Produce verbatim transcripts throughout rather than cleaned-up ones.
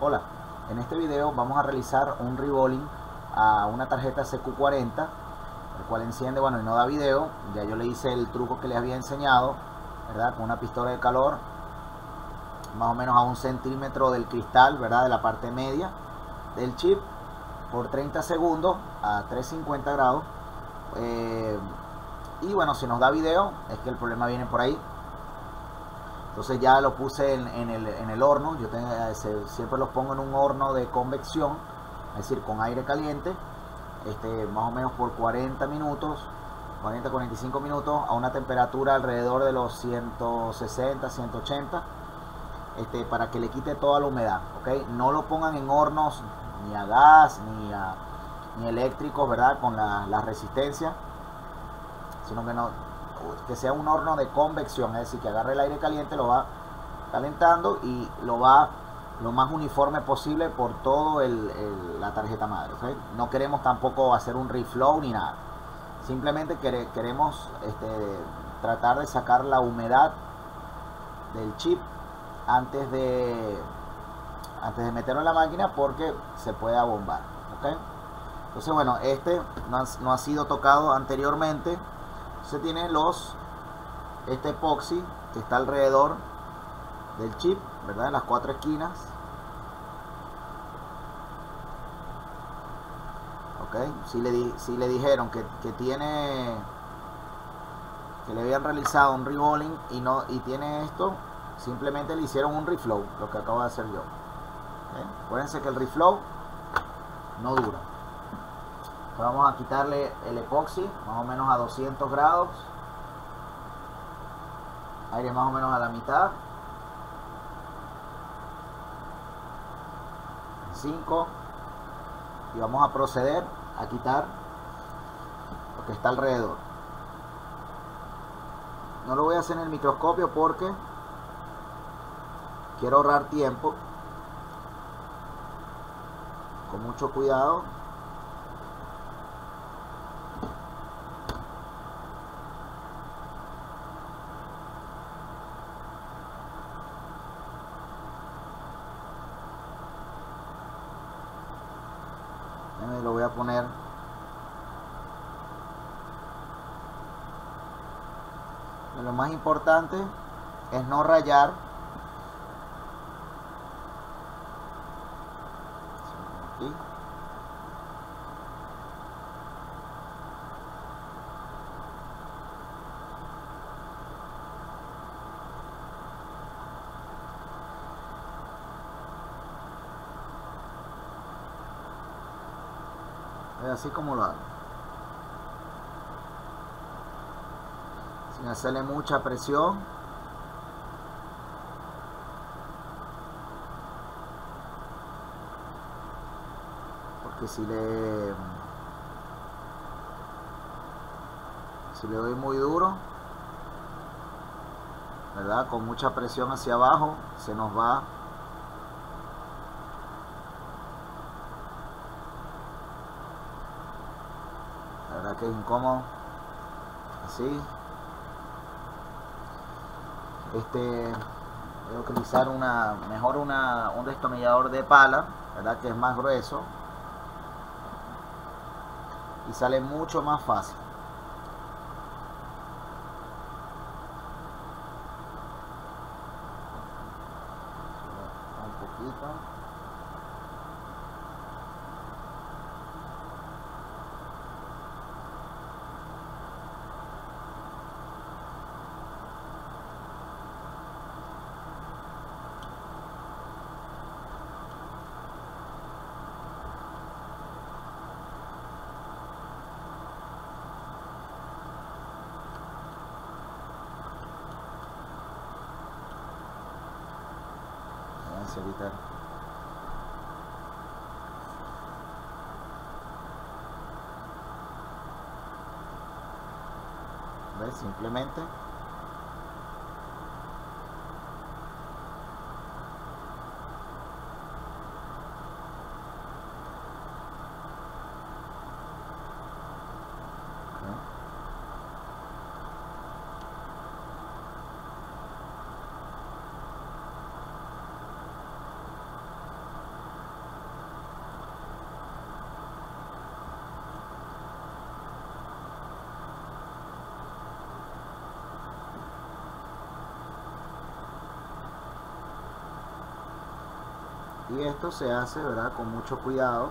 Hola, en este video vamos a realizar un reballing a una tarjeta C Q cuarenta, el cual enciende, bueno, y no da video. Ya yo le hice el truco que les había enseñado, ¿verdad? Con una pistola de calor, más o menos a un centímetro del cristal, ¿verdad? De la parte media del chip, por treinta segundos a trescientos cincuenta grados. Eh, y bueno, si nos da video, es que el problema viene por ahí. Entonces ya lo puse en, en, el, en el horno. Yo tengo, siempre los pongo en un horno de convección, es decir, con aire caliente, este, más o menos por cuarenta minutos, cuarenta a cuarenta y cinco minutos, a una temperatura alrededor de los ciento sesenta, ciento ochenta, este, para que le quite toda la humedad, ¿okay? No lo pongan en hornos ni a gas, ni, a, ni eléctricos, ¿verdad? Con la, la resistencia, sino que no... que sea un horno de convección, es decir, que agarre el aire caliente, lo va calentando y lo va lo más uniforme posible por todo el, el, la tarjeta madre, ¿okay? No queremos tampoco hacer un reflow ni nada, simplemente quere, queremos este, tratar de sacar la humedad del chip antes de antes de meterlo en la máquina, porque se pueda bombar, ¿okay? Entonces, bueno, este no ha, no ha sido tocado anteriormente. Se tiene los este epoxi que está alrededor del chip, ¿verdad? En las cuatro esquinas, ok. Si le, di, si le dijeron que, que tiene que le habían realizado un reballing y no y tiene esto, simplemente le hicieron un reflow, lo que acabo de hacer yo, ¿okay? Acuérdense que el reflow no dura. Vamos a quitarle el epoxi más o menos a doscientos grados, aire más o menos a la mitad, cinco, y vamos a proceder a quitar lo que está alrededor. No lo voy a hacer en el microscopio porque quiero ahorrar tiempo. Con mucho cuidado. Lo voy a poner y lo más importante es no rayar, aquí. Así como lo hago, sin hacerle mucha presión, porque si le si le doy muy duro, ¿verdad? Con mucha presión hacia abajo se nos va que es incómodo. Así este voy a utilizar una mejor una un destornillador de pala, verdad, que es más grueso y sale mucho más fácil. Un poquito. Evitar ¿Ves? Simplemente y esto se hace, ¿verdad?, con mucho cuidado.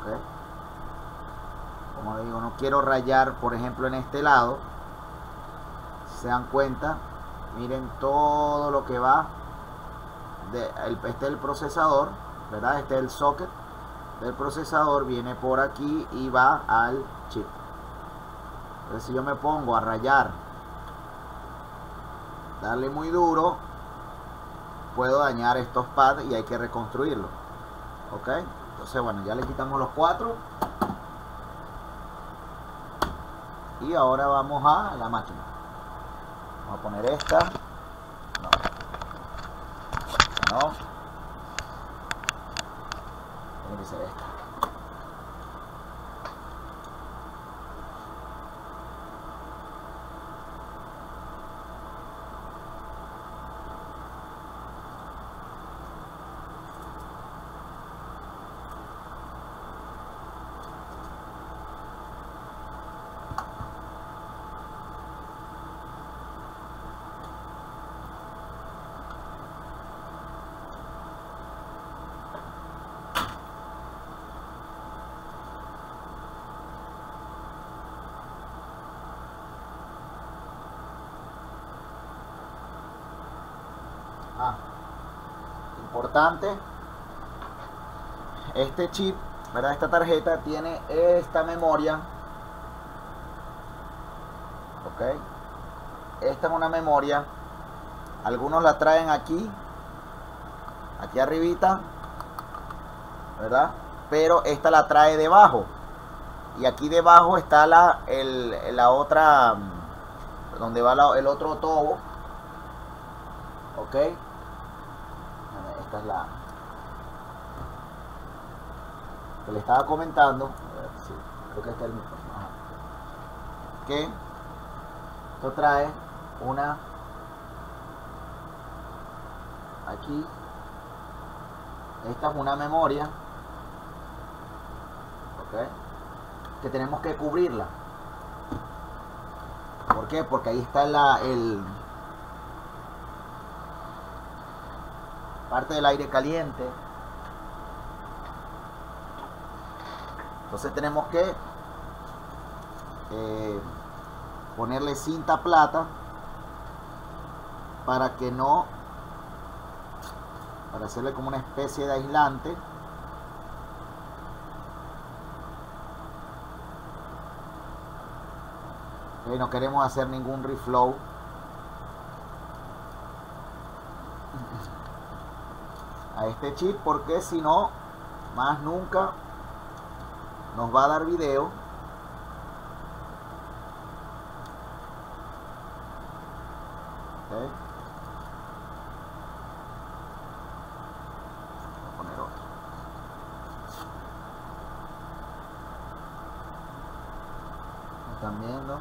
Okay. Como le digo, no quiero rayar, por ejemplo, en este lado. Si se dan cuenta, miren todo lo que va de, el, este es el procesador, ¿verdad? Este es el socket del procesador, viene por aquí y va al chip. Entonces, si yo me pongo a rayar, darle muy duro, puedo dañar estos pads y hay que reconstruirlos. Ok, entonces bueno, ya le quitamos los cuatro y ahora vamos a la máquina. Vamos a poner esta, no, no, tiene que ser esta. Importante, este chip, ¿verdad? Esta tarjeta tiene esta memoria. Ok, esta es una memoria, algunos la traen aquí, aquí arribita, ¿verdad? Pero esta la trae debajo, y aquí debajo está la, el, la otra, donde va la, el otro tobo. Ok, esta es la que le estaba comentando. Sí, creo que este es el mismo. Que esto trae una aquí, esta es una memoria, ok, que tenemos que cubrirla. ¿Por qué? Porque ahí está la, el parte del aire caliente. Entonces tenemos que eh, ponerle cinta plata para que no, para hacerle como una especie de aislante. Eh, no queremos hacer ningún reflow. A este chip, porque si no, más nunca nos va a dar video. Okay. Voy a poner otro. ¿Me están viendo?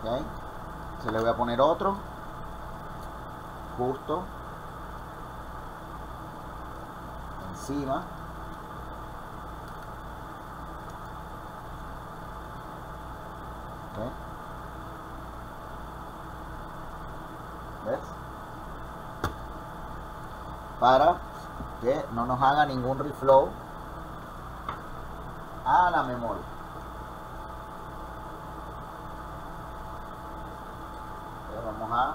Okay. Se le voy a poner otro justo encima. Okay. ¿Ves? Para que no nos haga ningún reflow a la memoria. Vamos a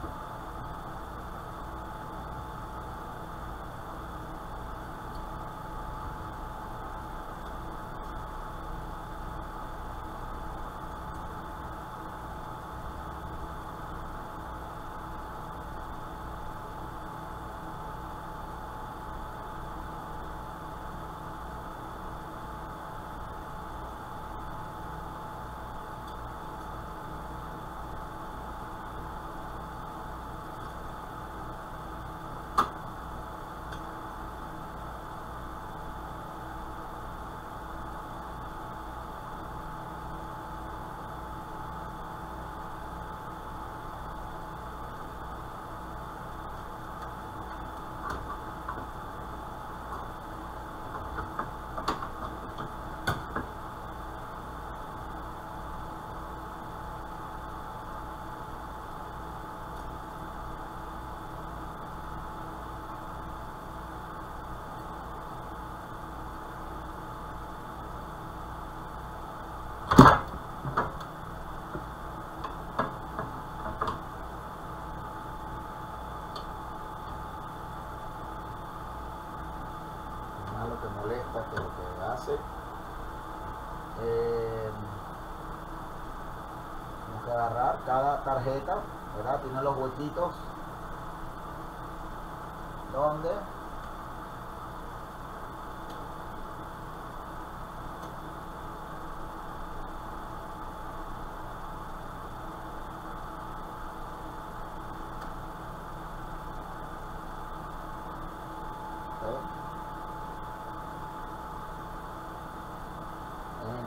te molesta, que lo que hace. Eh, tenemos que agarrar cada tarjeta, ¿verdad? Tiene los huequitos donde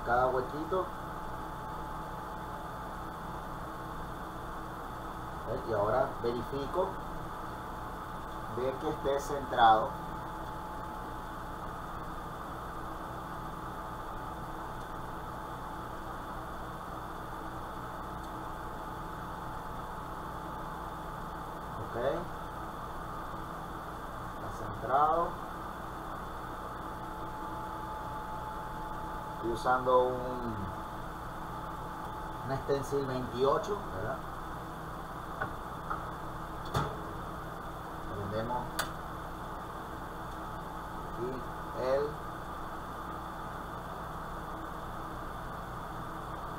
cada huequito, ¿eh? Y ahora verifico de que esté centrado, ok, está centrado. Estoy usando un, un stencil veintiocho, ¿verdad? Prendemos aquí el.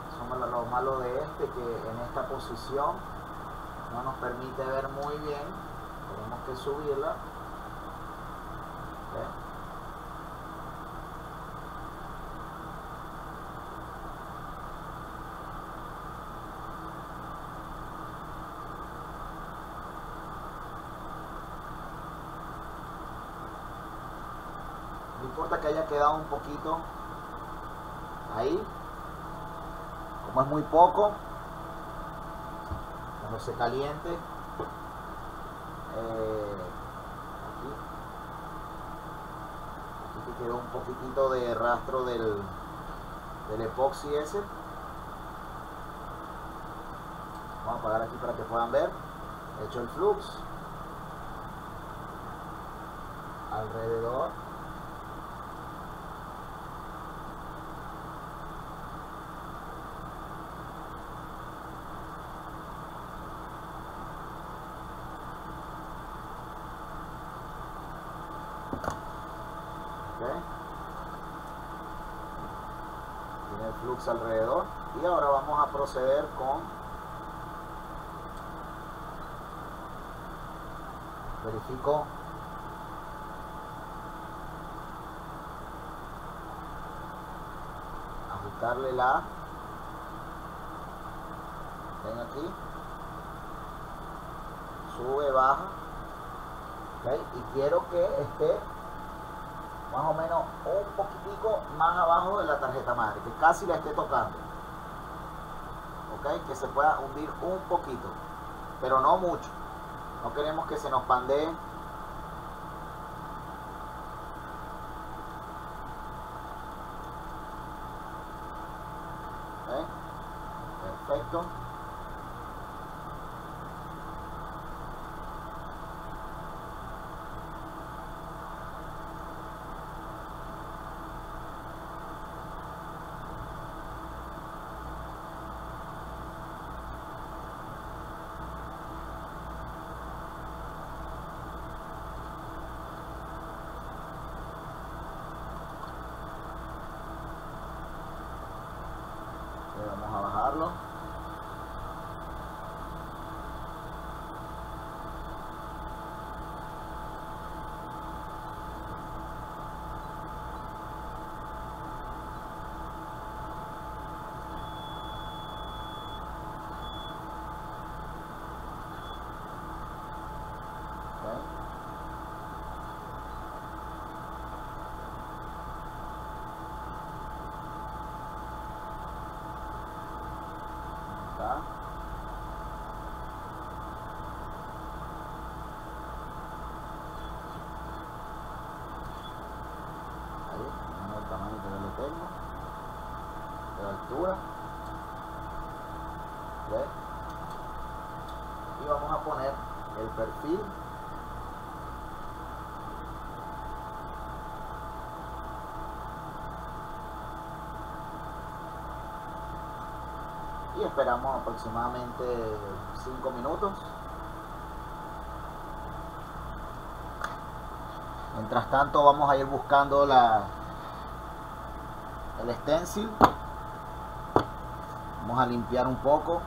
Eso es lo malo de este, que en esta posición no nos permite ver muy bien. Tenemos que subirla. ¿Okay? Importa que haya quedado un poquito ahí, como es muy poco, cuando se caliente, eh, aquí, aquí quedó un poquitito de rastro del, del epoxi ese. Vamos a apagar aquí para que puedan ver. He hecho el flux alrededor. Tiene el flux alrededor y ahora vamos a proceder con verifico ajustarle la ven aquí, sube, baja, ¿okay? Y quiero que esté más o menos un poquitico más abajo de la tarjeta madre, que casi la esté tocando, ok, que se pueda hundir un poquito, pero no mucho, no queremos que se nos pandee, okay. Perfecto. Vamos a bajarlo. Okay. De altura, ¿okay? Y vamos a poner el perfil, y esperamos aproximadamente cinco minutos. Mientras tanto vamos a ir buscando la, el stencil. Vamos a limpiar un poco.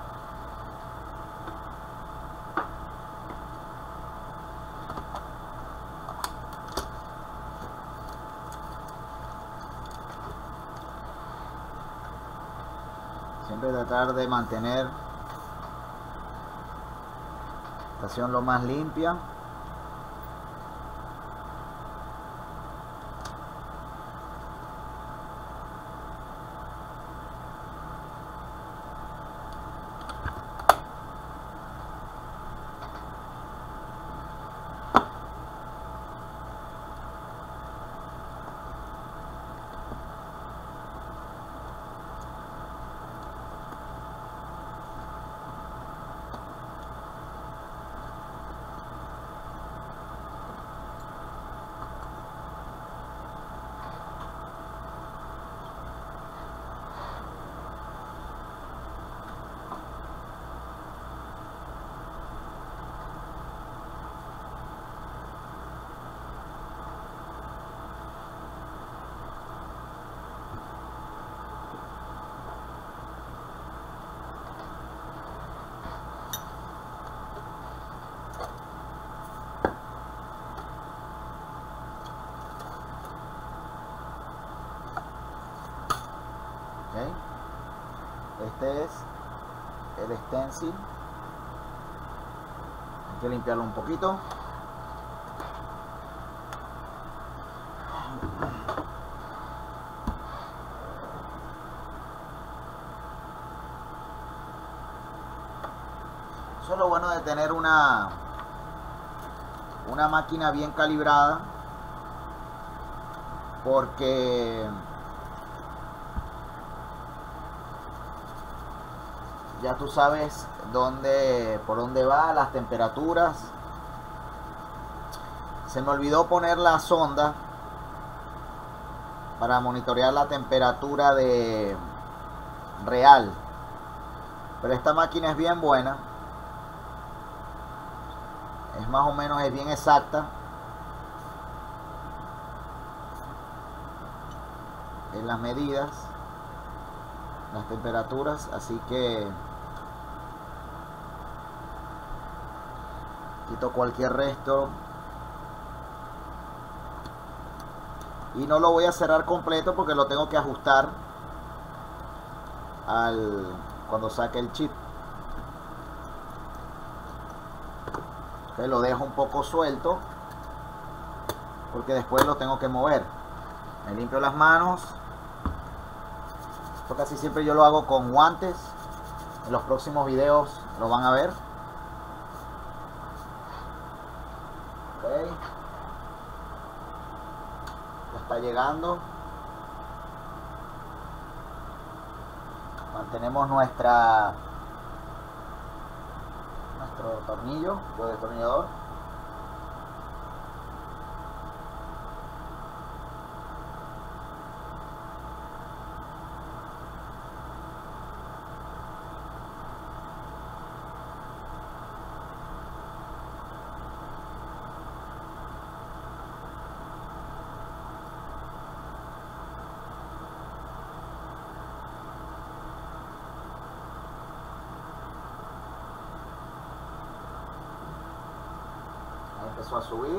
Siempre tratar de mantener la estación lo más limpia. Este es el stencil, hay que limpiarlo un poquito. Eso es lo bueno de tener una una máquina bien calibrada, porque ya tú sabes dónde, por dónde va, las temperaturas. Se me olvidó poner la sonda para monitorear la temperatura de real, pero esta máquina es bien buena, es más o menos, es bien exacta. En las medidas, las temperaturas, así que quito cualquier resto y no lo voy a cerrar completo porque lo tengo que ajustar al cuando saque el chip. Okay, lo dejo un poco suelto porque después lo tengo que mover. Me limpio las manos. Esto casi siempre yo lo hago con guantes. En los próximos videos lo van a ver. Okay. Ya está llegando. Mantenemos nuestra nuestro tornillo o destornillador. Empezó a subir.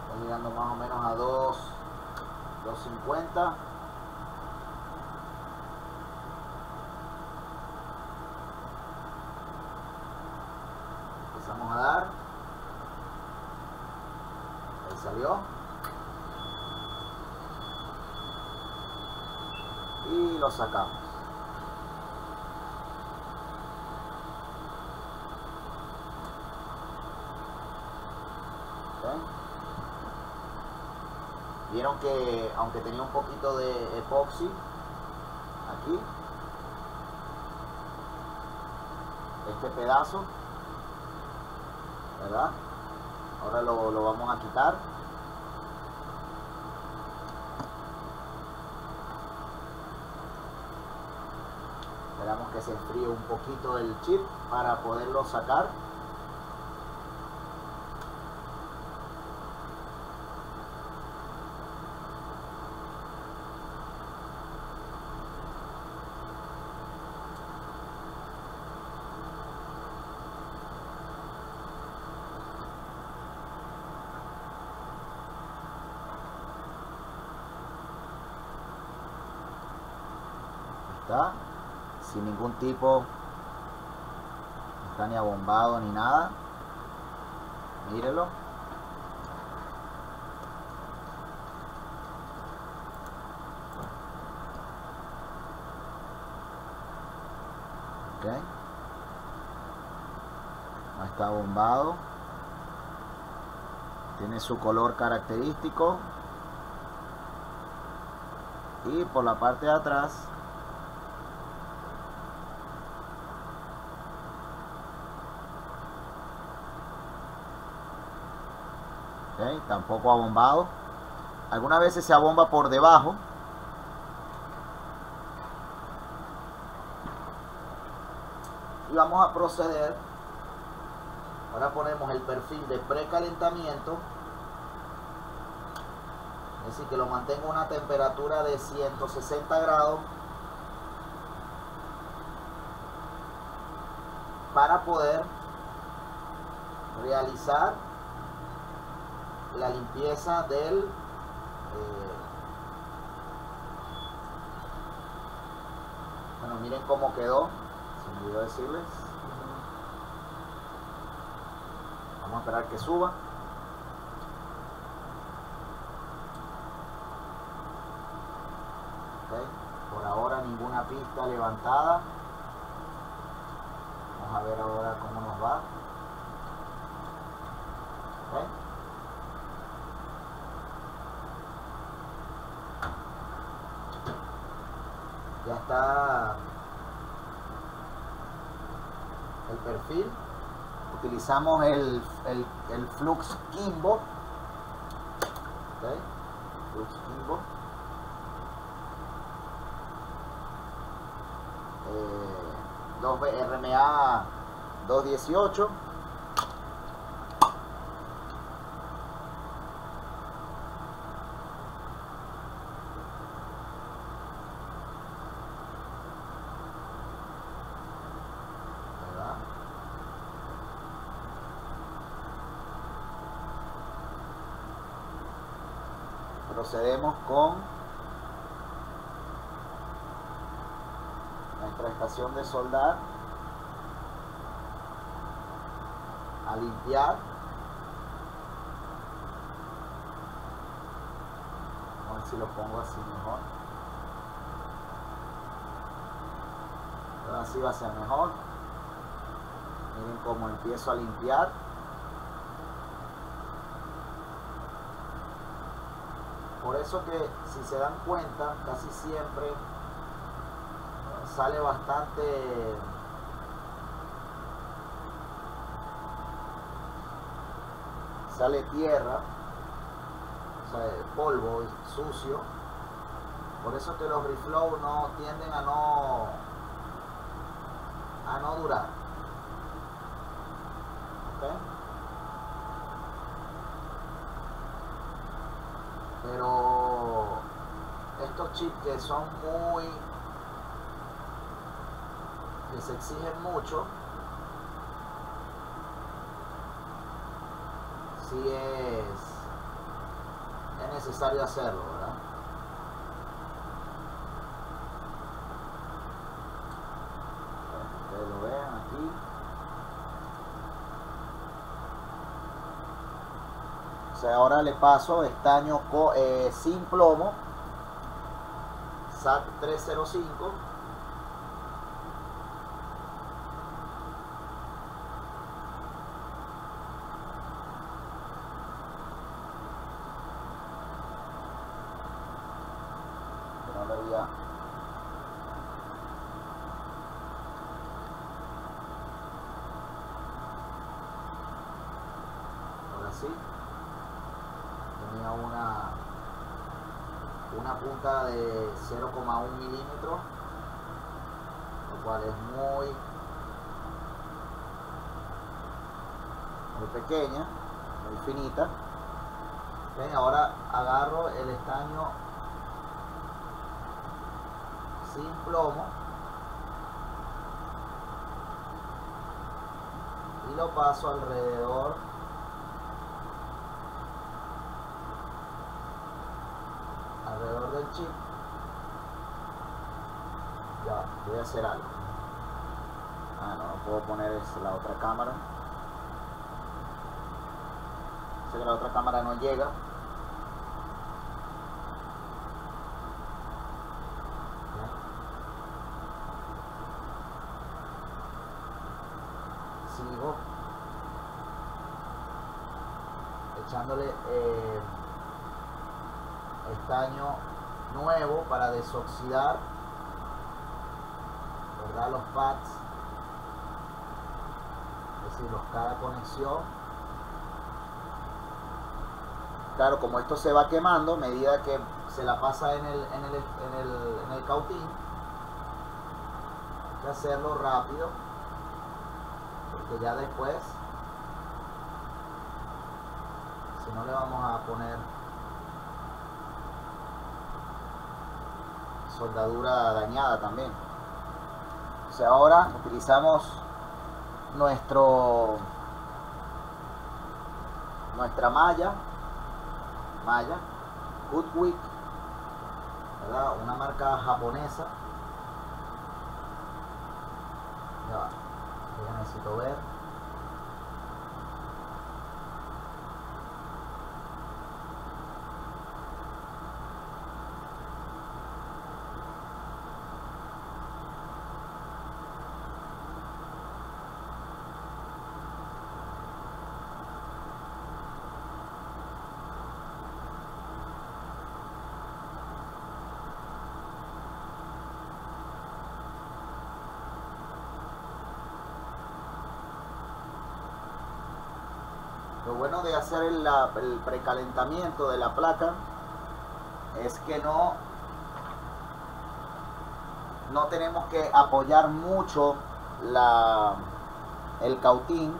Está llegando más o menos a dos, dos cincuenta. Empezamos a dar. Ahí salió. Y lo sacamos. Vieron que aunque tenía un poquito de epoxi aquí, este pedazo, ¿verdad? Ahora lo, lo vamos a quitar. esperamos que se enfríe un poquito el chip para poderlo sacar. Sin ningún tipo, no está ni abombado ni nada, mírenlo. Okay. No está abombado, tiene su color característico y por la parte de atrás okay, tampoco abombado. Algunas veces se abomba por debajo, y vamos a proceder. Ahora ponemos el perfil de precalentamiento, es decir, que lo mantenga a una temperatura de ciento sesenta grados para poder realizar la limpieza del eh, bueno, miren cómo quedó, se me olvidó decirles. Vamos a esperar que suba. Okay. Por ahora ninguna pista levantada. Vamos a ver ahora cómo nos va. Okay. Ya está el perfil. Utilizamos el, el, el Flux Kimbo. Okay. Flux Kimbo. Eh, R M A dos dieciocho. Procedemos con nuestra estación de soldar a limpiar a ver si lo pongo así mejor. Pero así va a ser mejor. Miren cómo empiezo a limpiar. Por eso que si se dan cuenta, casi siempre sale bastante sale tierra, o sea, polvo sucio. Por eso que los reflow no tienden a no a no durar. ¿Okay? Pero estos chips que son muy que se exigen mucho, si sí es, es necesario hacerlo, ¿verdad? Ustedes lo vean aquí. Ahora le paso estaño eh, sin plomo, S A C trescientos cinco, que no lo había. Ahora sí. Tenía una, una punta de cero coma uno milímetros, ok, cual es muy, muy pequeña, muy finita. ¿Ven? Ahora agarro el estaño sin plomo y lo paso alrededor alrededor del chip. Ya, voy a hacer algo. Ah, no, no puedo poner esa, la otra cámara. Sé que la otra cámara no llega. Sigo echándole eh, estaño nuevo para desoxidar, ¿verdad?, los pads, es decir, los cada conexión. Claro, como esto se va quemando a medida que se la pasa en el, en el, en el, en el cautín, hay que hacerlo rápido porque ya después, si no, le vamos a poner soldadura dañada también. O sea, ahora utilizamos nuestro nuestra malla malla Goodwick, ¿verdad?, una marca japonesa. Ya va, ya necesito ver. Lo bueno de hacer el, el precalentamiento de la placa es que no, no tenemos que apoyar mucho la, el cautín,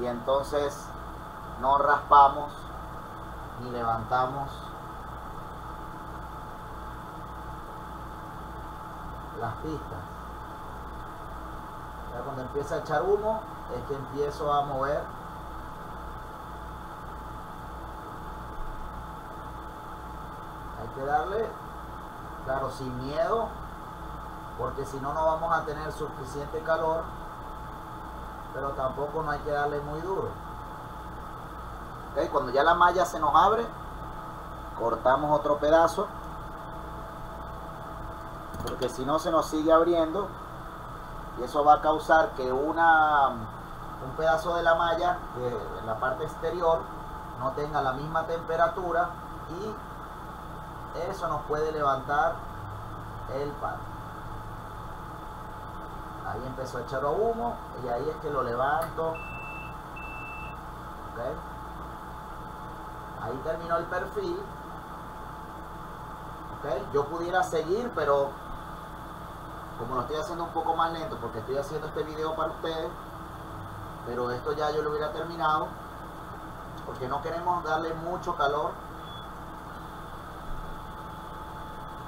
y entonces no raspamos ni levantamos las pistas. Cuando empieza a echar humo es que empiezo a mover . Hay que darle, claro, sin miedo, porque si no, no vamos a tener suficiente calor, pero tampoco no hay que darle muy duro. ¿Okay? Cuando ya la malla se nos abre, cortamos otro pedazo, porque si no se nos sigue abriendo. Y eso va a causar que una, un pedazo de la malla, que en la parte exterior, no tenga la misma temperatura, y eso nos puede levantar el pad. Ahí empezó a echar humo y ahí es que lo levanto. ¿Okay? Ahí terminó el perfil. ¿Okay? Yo pudiera seguir, pero como lo estoy haciendo un poco más lento, porque estoy haciendo este video para ustedes, pero esto ya yo lo hubiera terminado, porque no queremos darle mucho calor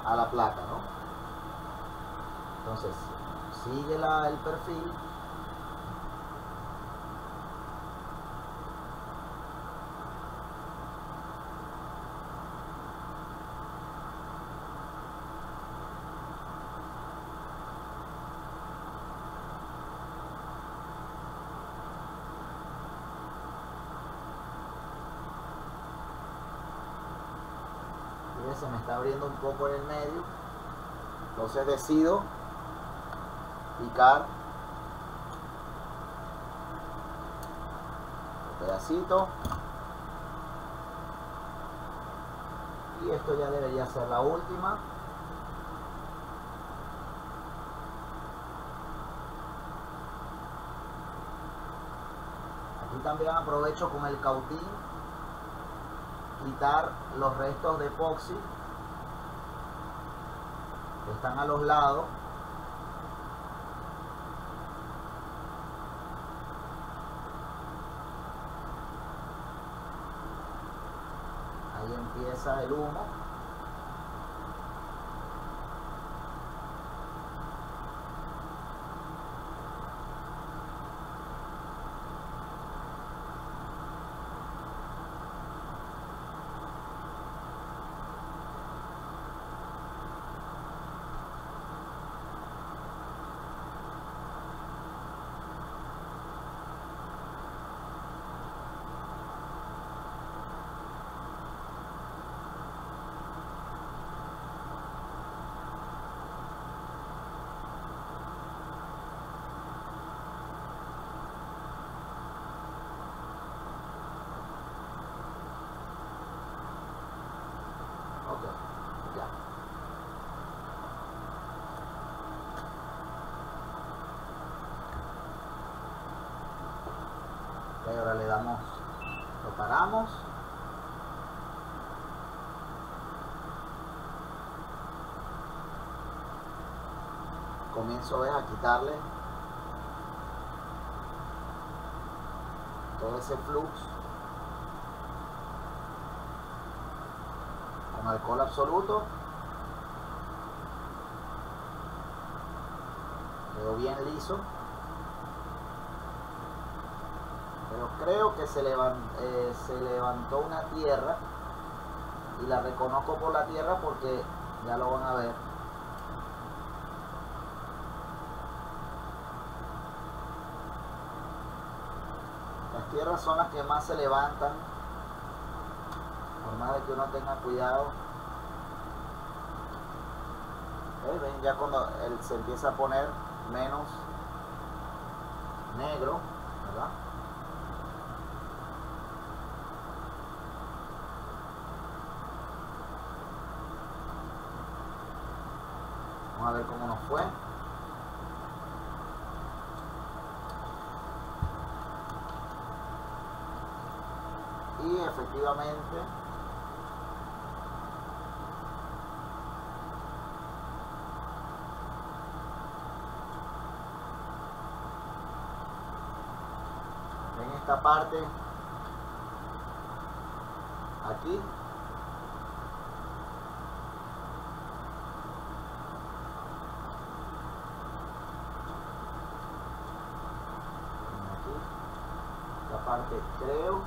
a la placa, ¿no? Entonces, sigue la, el perfil. Se me está abriendo un poco en el medio, entonces decido picar un pedacito, y esto ya debería ser la última. Aquí también aprovecho con el cautín quitar los restos de epoxi que están a los lados. Ahí empieza el humo. Ahora le damos, lo paramos. Comienzo, ¿ves?, a quitarle todo ese flux con alcohol absoluto. Quedó bien liso. Creo que se, levant, eh, se levantó una tierra, y la reconozco por la tierra porque ya lo van a ver. Las tierras son las que más se levantan, por más de que uno tenga cuidado. ¿Eh? Ven ya cuando él se empieza a poner menos negro, ¿verdad? A ver cómo nos fue. Y efectivamente en esta parte aquí parte creo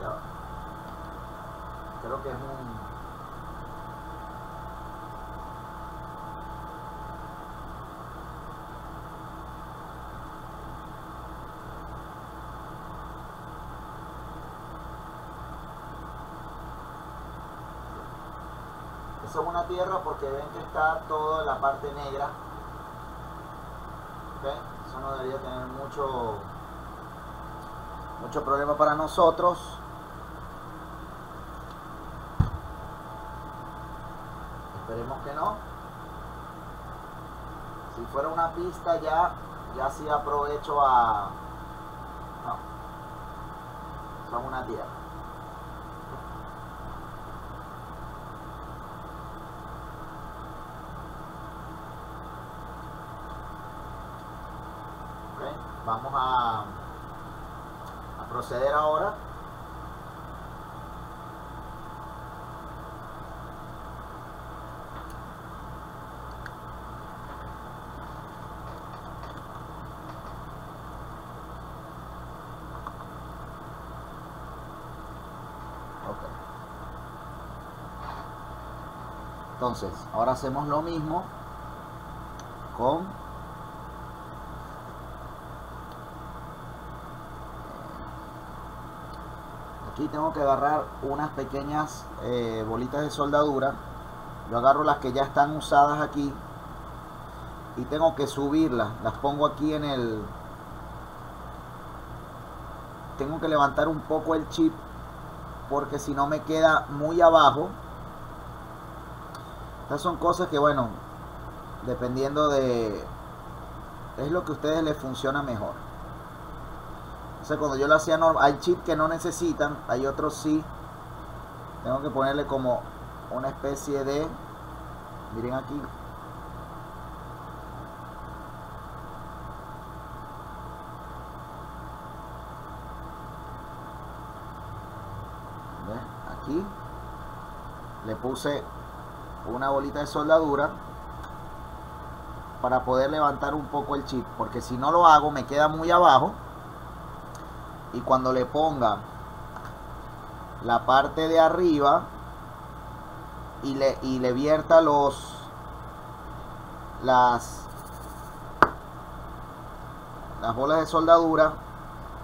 ya. Creo que es una tierra, porque ven que está toda la parte negra. ¿Okay? Eso no debería tener mucho mucho problema para nosotros. Esperemos que no. Si fuera una pista ya ya sí aprovecho a no. Son una tierra. Vamos a, a proceder ahora okay. Entonces, ahora hacemos lo mismo con aquí. Tengo que agarrar unas pequeñas eh, bolitas de soldadura. Yo agarro las que ya están usadas aquí y tengo que subirlas. Las pongo aquí en el... Tengo que levantar un poco el chip porque si no me queda muy abajo. Estas son cosas que, bueno, dependiendo de es lo que a ustedes les funciona mejor. O sea, cuando yo lo hacía normal, hay chips que no necesitan, hay otros sí. Tengo que ponerle como una especie de, miren aquí, ¿ves? Aquí le puse una bolita de soldadura para poder levantar un poco el chip, porque si no lo hago me queda muy abajo, y cuando le ponga la parte de arriba y le, y le vierta los las las bolas de soldadura,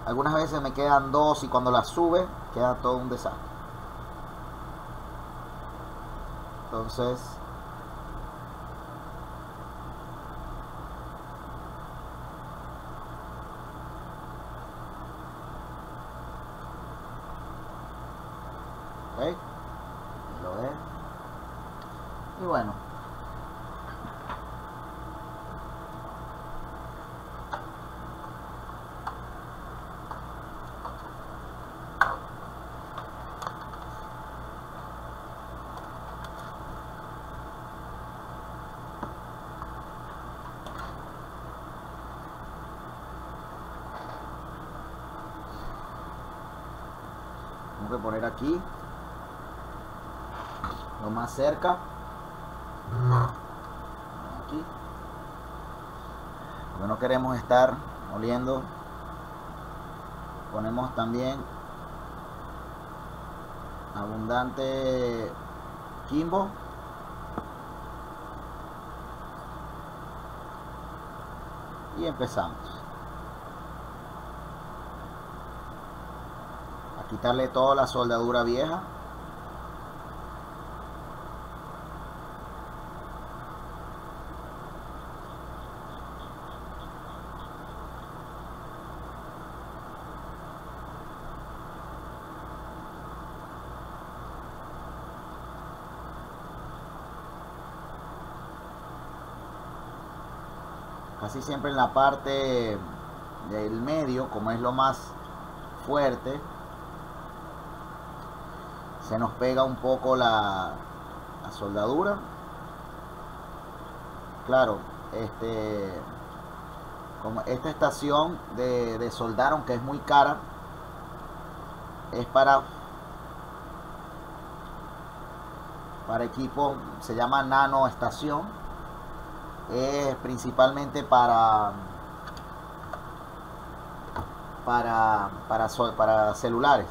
algunas veces me quedan dos, y cuando las sube queda todo un desastre. Entonces okay. Lo de. Y bueno, tengo que poner aquí lo más cerca, aquí, porque no queremos estar oliendo. Ponemos también abundante Kimbo. Y empezamos a quitarle toda la soldadura vieja. Casi siempre en la parte del medio, como es lo más fuerte, se nos pega un poco la, la soldadura. Claro, este, como esta estación de, de soldar, aunque es muy cara, es para para equipo, se llama nano estación. Es principalmente para para para, para celulares,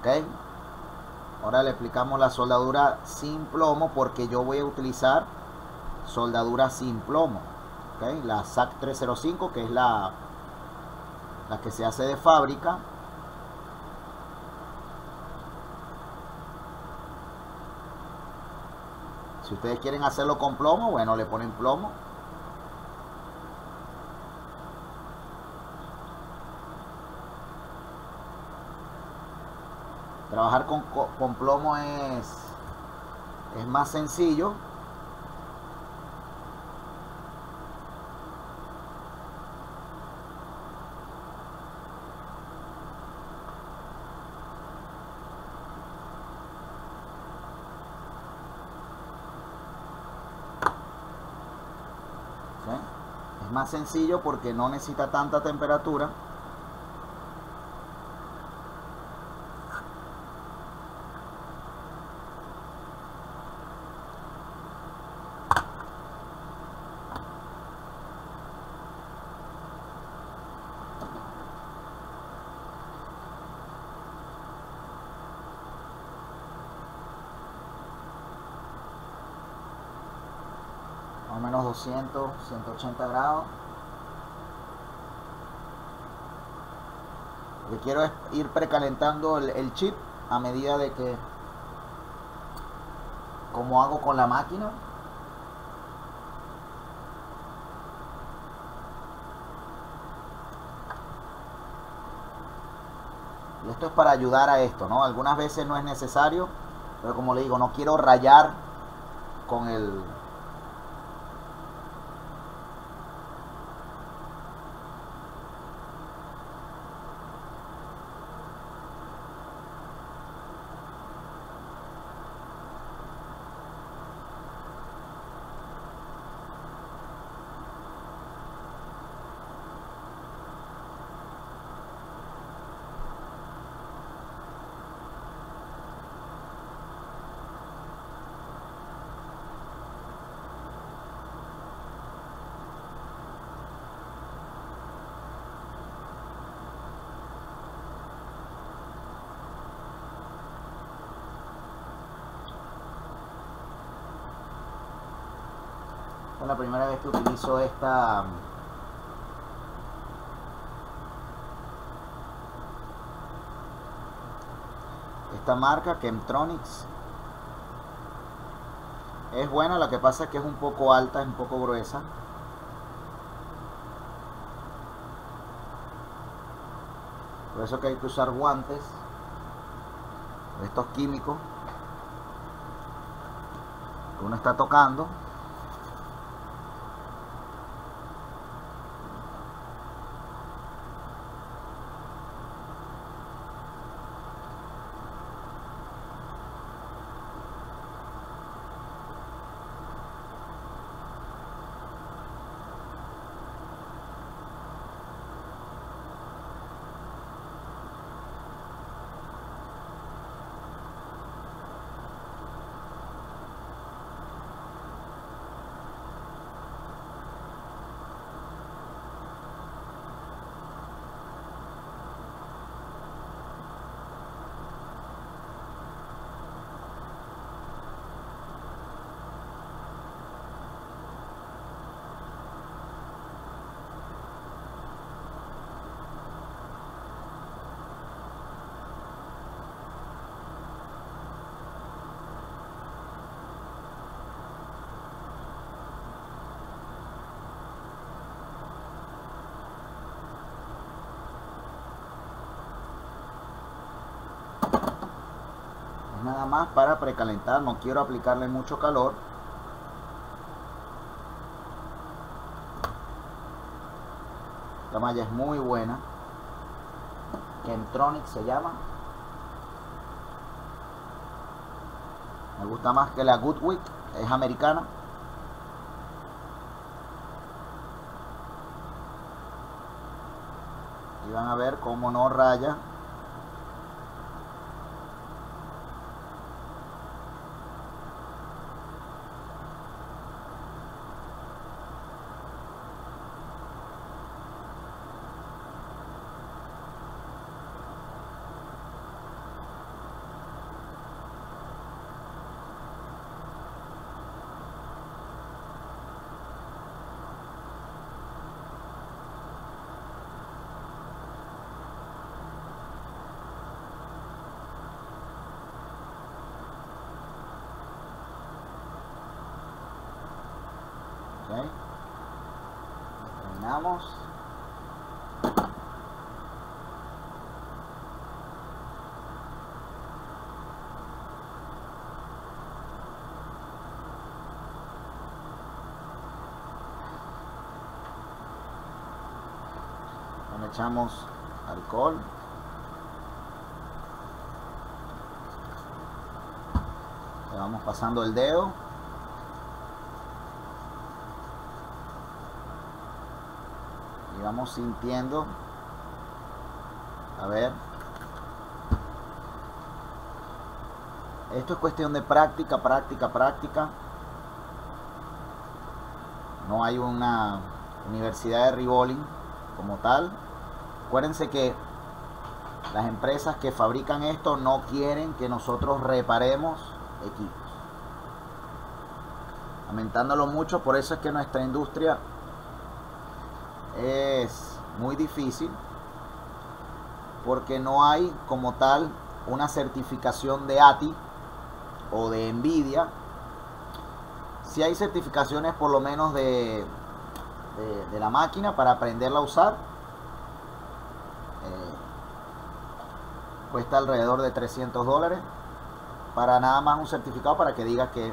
¿okay? Ahora le aplicamos la soldadura sin plomo, porque yo voy a utilizar soldadura sin plomo, ¿okay? La S A C trescientos cinco, que es la la que se hace de fábrica. Si ustedes quieren hacerlo con plomo, bueno, le ponen plomo. Trabajar con, con plomo es, es más sencillo. ¿Okay? Es más sencillo porque no necesita tanta temperatura. Menos doscientos, ciento ochenta grados. Lo que quiero es ir precalentando el, el chip a medida de que, como hago con la máquina, y esto es para ayudar a esto, ¿no? Algunas veces no es necesario, pero como le digo, no quiero rayar con el la primera vez que utilizo esta esta marca Chemtronic. Es buena, lo que pasa es que es un poco alta, es un poco gruesa. Por eso que hay que usar guantes, estos químicos que uno está tocando. Nada más para precalentar, no quiero aplicarle mucho calor. La malla es muy buena, Chemtronic se llama. Me gusta más que la Goodwick, es americana. Y van a ver cómo no raya. Okay. Terminamos. Le echamos alcohol. Le vamos pasando el dedo. Vamos sintiendo, a ver, esto es cuestión de práctica, práctica, práctica. No hay una universidad de reballing como tal. Acuérdense que las empresas que fabrican esto no quieren que nosotros reparemos equipos, lamentándolo mucho. Por eso es que nuestra industria es muy difícil, porque no hay como tal una certificación de A T I o de NVIDIA. Si hay certificaciones por lo menos de, de, de la máquina para aprenderla a usar, eh, cuesta alrededor de trescientos dólares para nada más un certificado para que digas que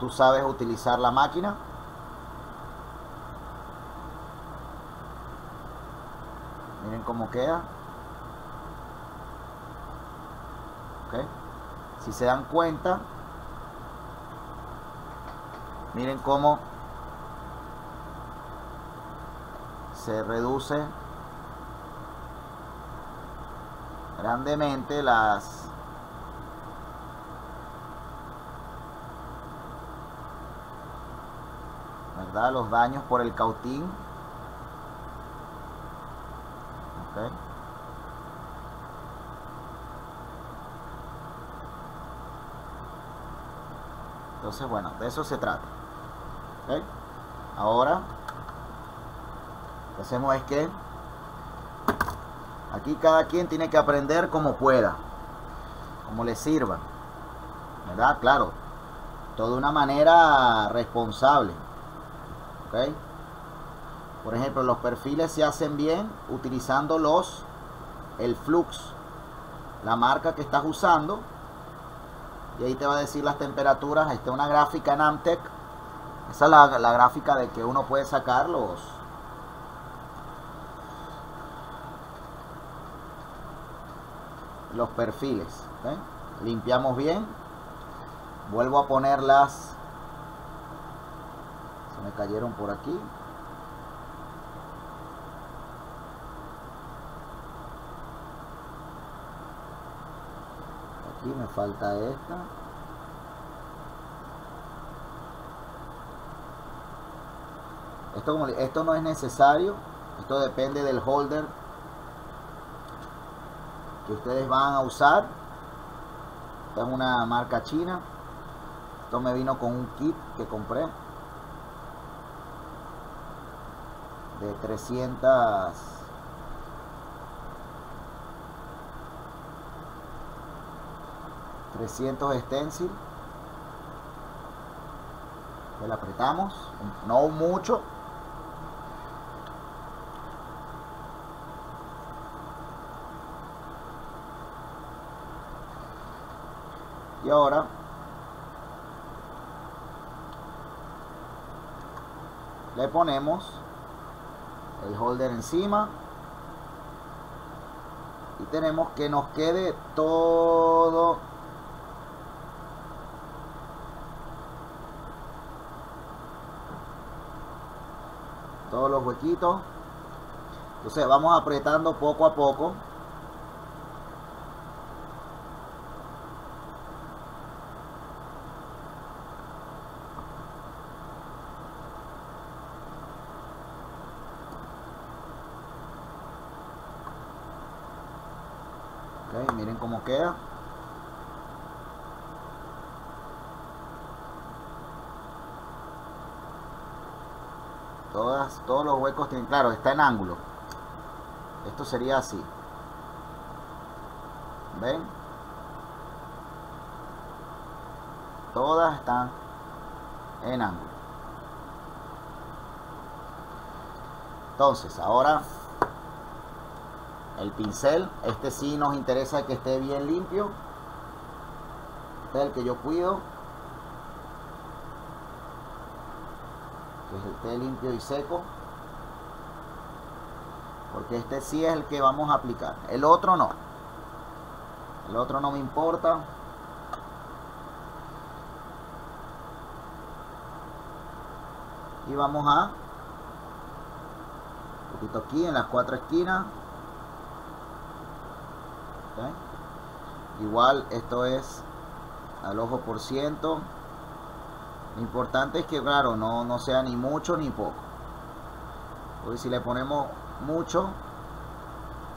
tú sabes utilizar la máquina. Miren cómo queda. Okay. Si se dan cuenta, miren cómo se reduce grandemente las ¿verdad? los daños por el cautín. Okay. Entonces, bueno, de eso se trata. Okay. Ahora lo que hacemos es que aquí cada quien tiene que aprender como pueda, como le sirva, ¿verdad? Claro, todo de una manera responsable, ¿ok? Por ejemplo, los perfiles se hacen bien utilizando los el flux, la marca que estás usando, y ahí te va a decir las temperaturas. Ahí está una gráfica en Amtec. Esa es la, la gráfica de que uno puede sacar los los perfiles, ¿okay? Limpiamos bien, vuelvo a ponerlas, se me cayeron por aquí. Aquí me falta esta. Esto, como, esto no es necesario, esto depende del holder que ustedes van a usar. Esta es una marca china. Esto me vino con un kit que compré de trescientas trescientos stencil. Le apretamos, no mucho. Y ahora le ponemos el holder encima y tenemos que nos quede todo todos los huequitos. Entonces vamos apretando poco a poco. Miren cómo queda. Todas, todos los huecos tienen, claro, está en ángulo. Esto sería así. ¿Ven? Todas están en ángulo. Entonces, ahora el pincel, este sí nos interesa que esté bien limpio. Este es el que yo cuido, que esté limpio y seco, porque este sí es el que vamos a aplicar. El otro no, el otro no me importa. Y vamos a un poquito aquí en las cuatro esquinas. ¿Okay? Igual esto es al ojo por ciento. Lo importante es que, claro, no, no sea ni mucho ni poco, porque si le ponemos mucho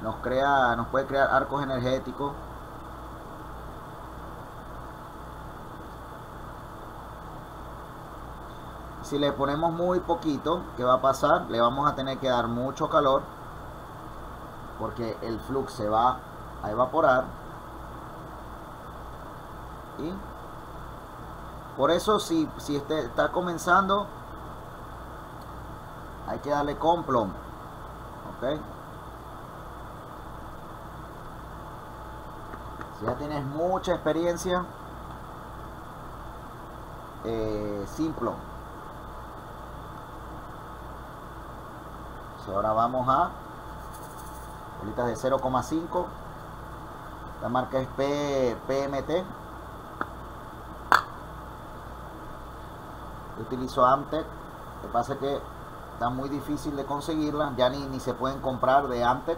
nos crea, nos puede crear arcos energéticos. Si le ponemos muy poquito, ¿qué va a pasar? Le vamos a tener que dar mucho calor, porque el flux se va a evaporar. Y por eso, si, si este está comenzando, hay que darle con plomo, ¿ok? Si ya tienes mucha experiencia, eh, sin plomo. Entonces ahora vamos a bolitas de cero coma cinco. La marca es P M T. Yo utilizo Amtec. Lo que pasa es que está muy difícil de conseguirlas. Ya ni, ni se pueden comprar de Amtec.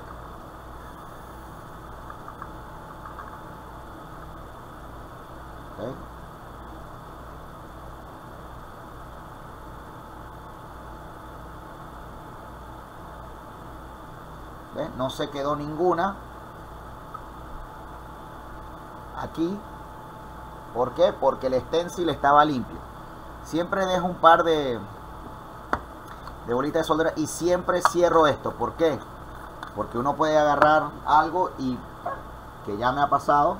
Okay. Okay. No se quedó ninguna aquí. ¿Por qué? Porque el stencil estaba limpio. Siempre dejo un par de de bolita de soldera, y siempre cierro esto. ¿Por qué? Porque uno puede agarrar algo y que ya me ha pasado.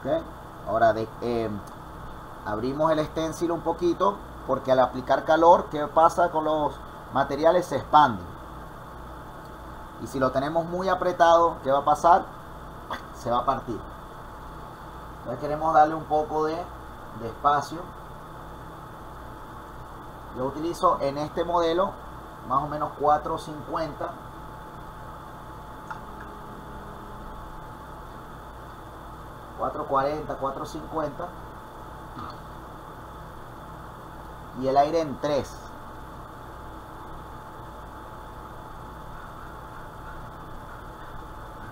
¿Okay? Ahora de, eh, abrimos el stencil un poquito, porque al aplicar calor, ¿qué pasa con los materiales? Se expanden. Y si lo tenemos muy apretado, ¿qué va a pasar? Se va a partir. Entonces queremos darle un poco de, de espacio. Yo utilizo en este modelo más o menos cuatro cincuenta. cuatro cuarenta, cuatro cincuenta. Y el aire en tres.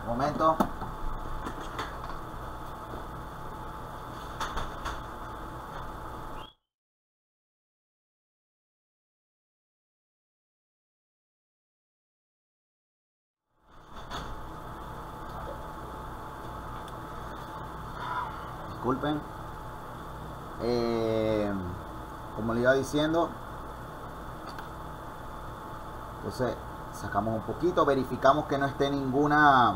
Un momento. Disculpen. Eh, como le iba diciendo, entonces sacamos un poquito, verificamos que no esté ninguna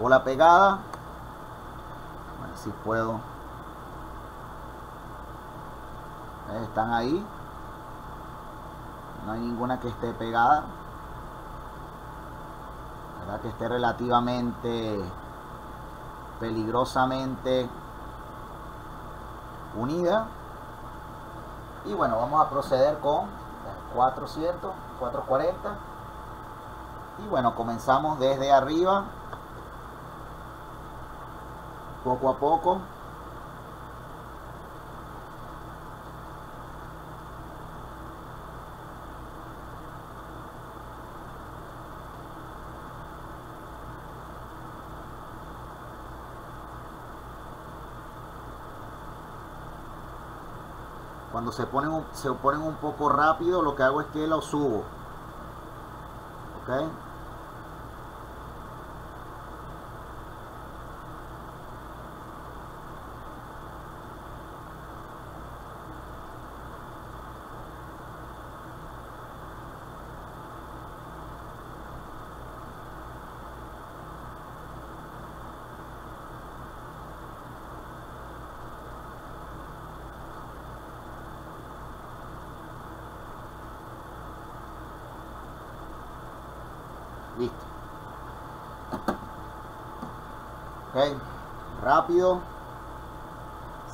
bola pegada. A ver si puedo. Están ahí, no hay ninguna que esté pegada, la verdad que esté relativamente peligrosamente unida. Y bueno, vamos a proceder con cuatrocientos, cuatrocientos cuarenta. Y bueno, comenzamos desde arriba, poco a poco. Cuando se ponen, se ponen un poco rápido, lo que hago es que lo subo. ¿Ok? Listo. Ok, rápido,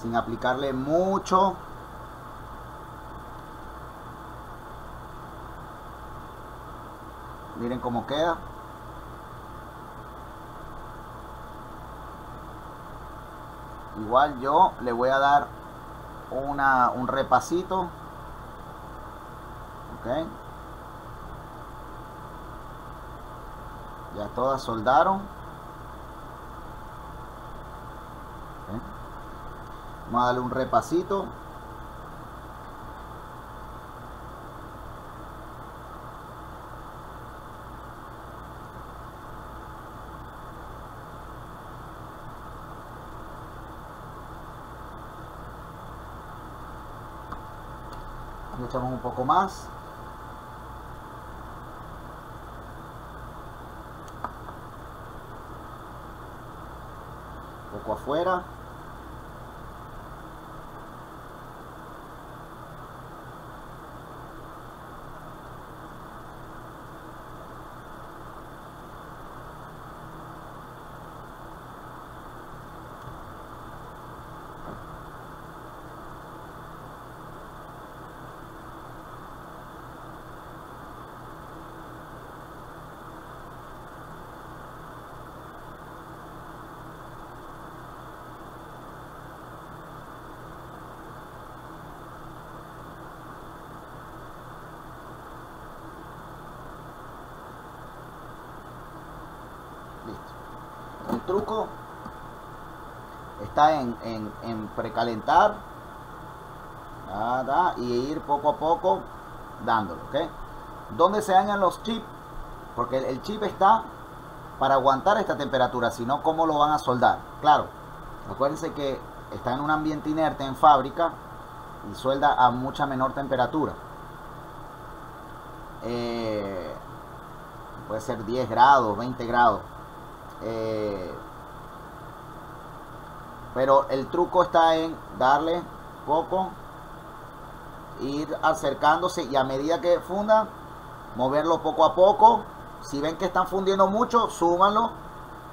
sin aplicarle mucho. Miren cómo queda. Igual yo le voy a dar una, un repasito. Ok. Ya todas soldaron. Okay. Vamos a darle un repasito. Le echamos un poco más. Afuera, truco está en, en, en precalentar, da, da, y ir poco a poco dándolo. ¿Okay? ¿Dónde se dañan los chips? Porque el, el chip está para aguantar esta temperatura, si no, ¿cómo lo van a soldar? Claro, acuérdense que está en un ambiente inerte en fábrica y suelda a mucha menor temperatura. eh, puede ser diez grados, veinte grados. Eh, pero el truco está en darle poco, ir acercándose y a medida que fundan, moverlo poco a poco. Si ven que están fundiendo mucho, súbanlo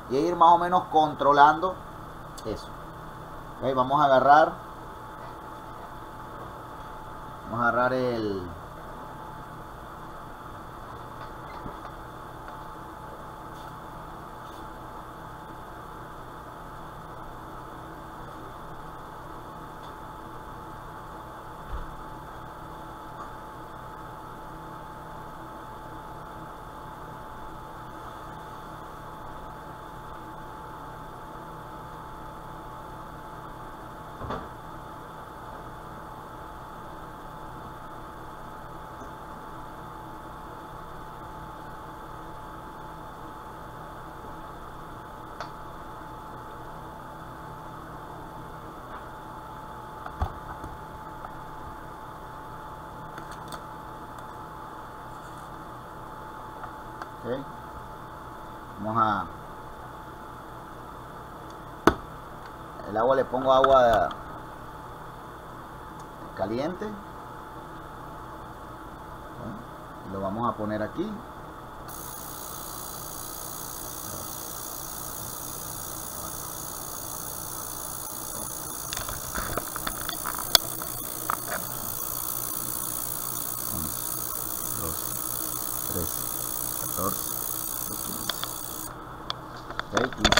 y ir más o menos controlando eso. Okay, vamos a agarrar vamos a agarrar el Okay. Vamos a el agua, le pongo agua caliente, okay. Y lo vamos a poner aquí.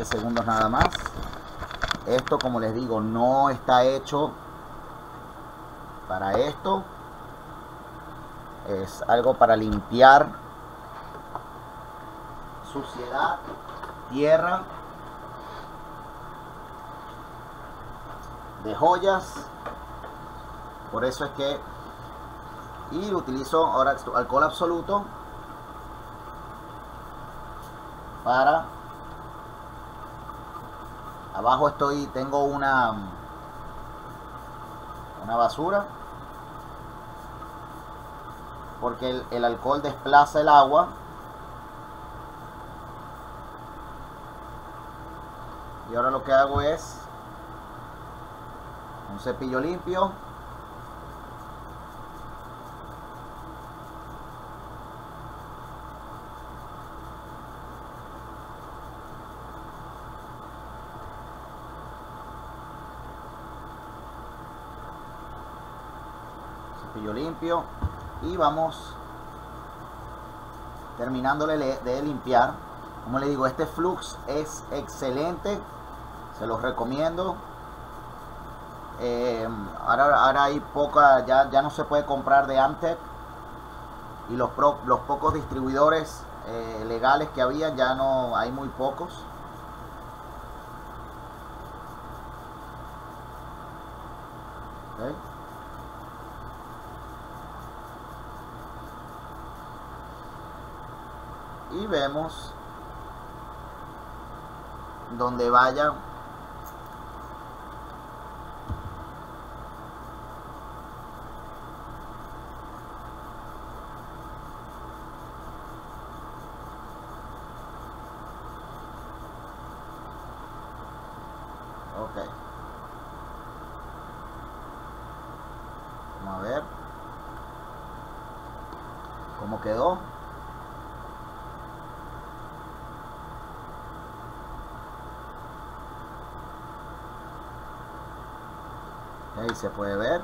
Segundos nada más. Esto, como les digo, no está hecho para esto, es algo para limpiar suciedad, tierra de joyas. Por eso es que y utilizo ahora alcohol absoluto para abajo. Estoy, tengo una una basura, porque el, el alcohol desplaza el agua y ahora lo que hago es un cepillo limpio, limpio y vamos terminándole de limpiar. Como le digo, este Flux es excelente, se los recomiendo. eh, ahora, ahora hay poca, ya, ya no se puede comprar de Amtec, y los, pro, los pocos distribuidores eh, legales que había, ya no hay, muy pocos. Okay. Y vemos donde vaya ok. Vamos a ver cómo quedó. Ahí se puede ver.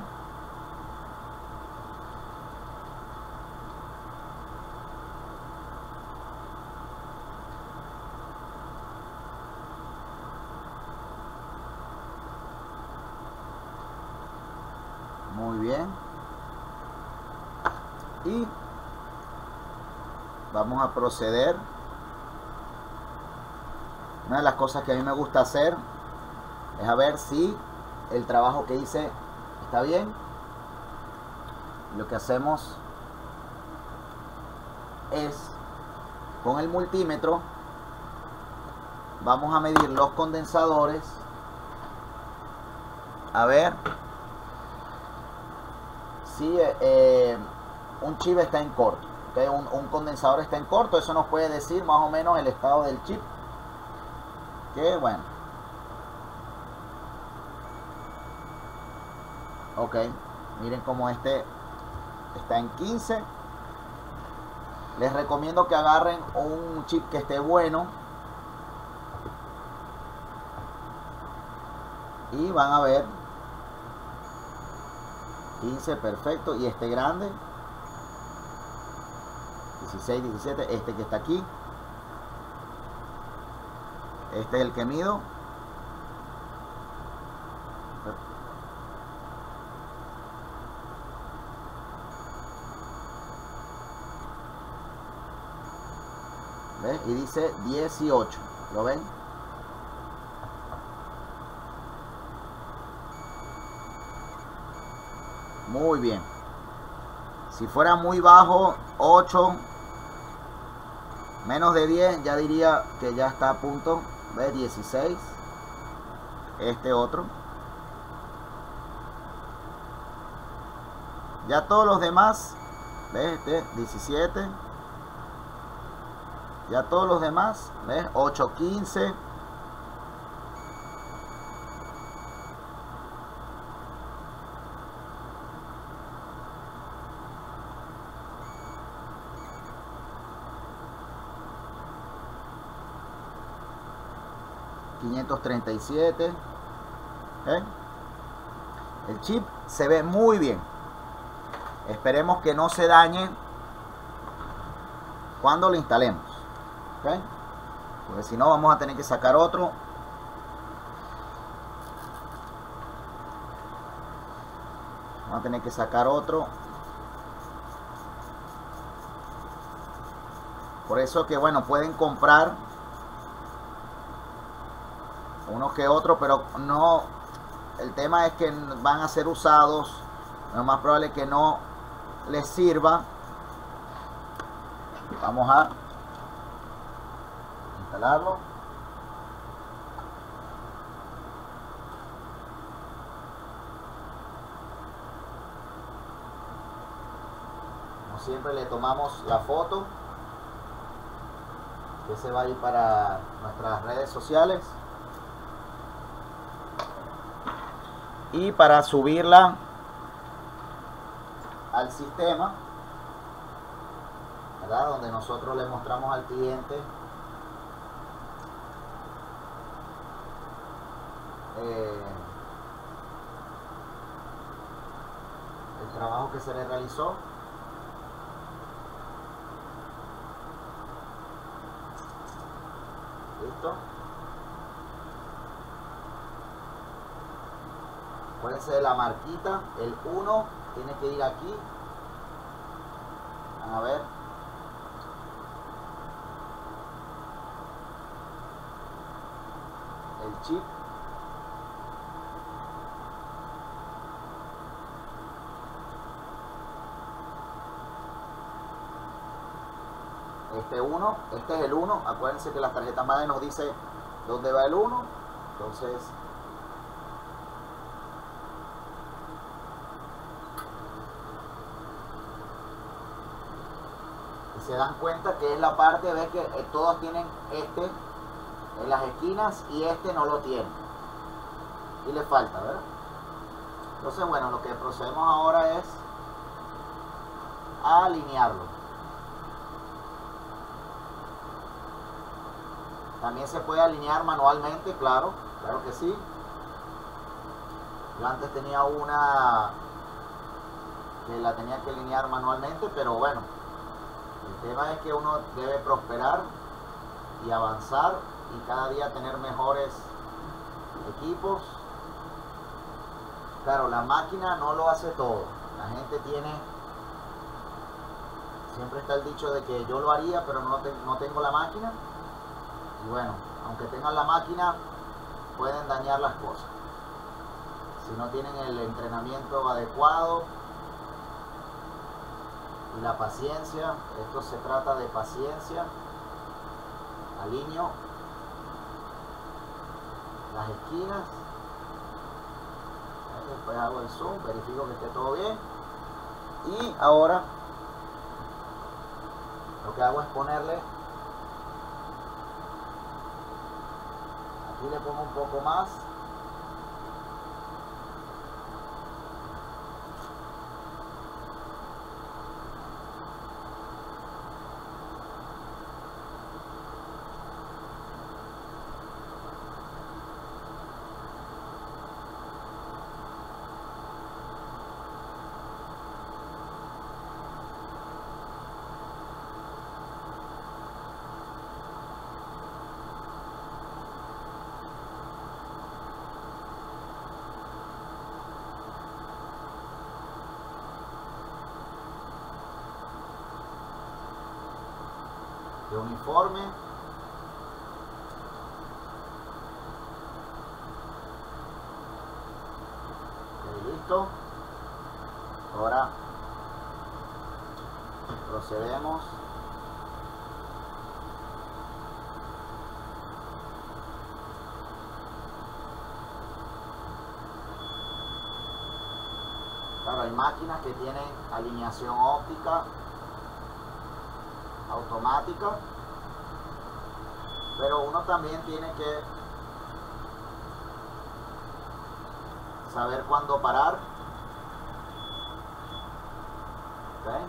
Muy bien. Y vamos a proceder. Una de las cosas que a mí me gusta hacer es a ver si el trabajo que hice está bien. Lo que hacemos es, con el multímetro, vamos a medir los condensadores, a ver si eh, un chip está en corto. esté un, un condensador esté en corto. Eso nos puede decir más o menos el estado del chip. Que bueno. Ok, miren como este está en quince. Les recomiendo que agarren un chip que esté bueno. Y van a ver quince, perfecto. Y este grande dieciséis, diecisiete, este que está aquí, este es el que mido. ¿Ves? Y dice dieciocho, ¿lo ven? Muy bien. Si fuera muy bajo, ocho, menos de diez, ya diría que ya está a punto. ¿Ves? dieciséis. Este otro. Ya todos los demás. ¿Ves? Este, diecisiete. Ya todos los demás. ¿Ves? ocho, quince. quinientos treinta y siete. ¿Eh? El chip se ve muy bien. Esperemos que no se dañe cuando lo instalemos. ¿Okay? Porque si no vamos a tener que sacar otro. Vamos a tener que sacar otro. Por eso que bueno, pueden comprar uno que otro, pero no, el tema es que van a ser usados, lo más probable es que no les sirva. Vamos a instalarlo. Como siempre le tomamos la foto que se va a ir para nuestras redes sociales. Y para subirla al sistema, ¿verdad? Donde nosotros le mostramos al cliente eh, el trabajo que se le realizó. Listo. Acuérdense de la marquita, el uno tiene que ir aquí. A ver. El chip. Este uno, este es el uno. Acuérdense que la tarjeta madre nos dice dónde va el uno. Entonces... se dan cuenta que es la parte, ve que todos tienen este en las esquinas y este no lo tiene y le falta, ¿verdad? Entonces bueno, lo que procedemos ahora es a alinearlo. También se puede alinear manualmente, claro, claro que sí. Yo antes tenía una que la tenía que alinear manualmente, pero bueno, el tema es que uno debe prosperar y avanzar y cada día tener mejores equipos. Claro, la máquina no lo hace todo. La gente tiene... siempre está el dicho de que yo lo haría, pero no, te, no tengo la máquina. Y bueno, aunque tengan la máquina, pueden dañar las cosas. Si no tienen el entrenamiento adecuado... y la paciencia, esto se trata de paciencia. Alineo las esquinas, después hago el zoom, verifico que esté todo bien. Y ahora lo que hago es ponerle, aquí le pongo un poco más, de uniforme, y listo. Ahora procedemos . Claro, hay máquinas que tienen alineación óptica automática, pero uno también tiene que saber cuándo parar. ¿Okay?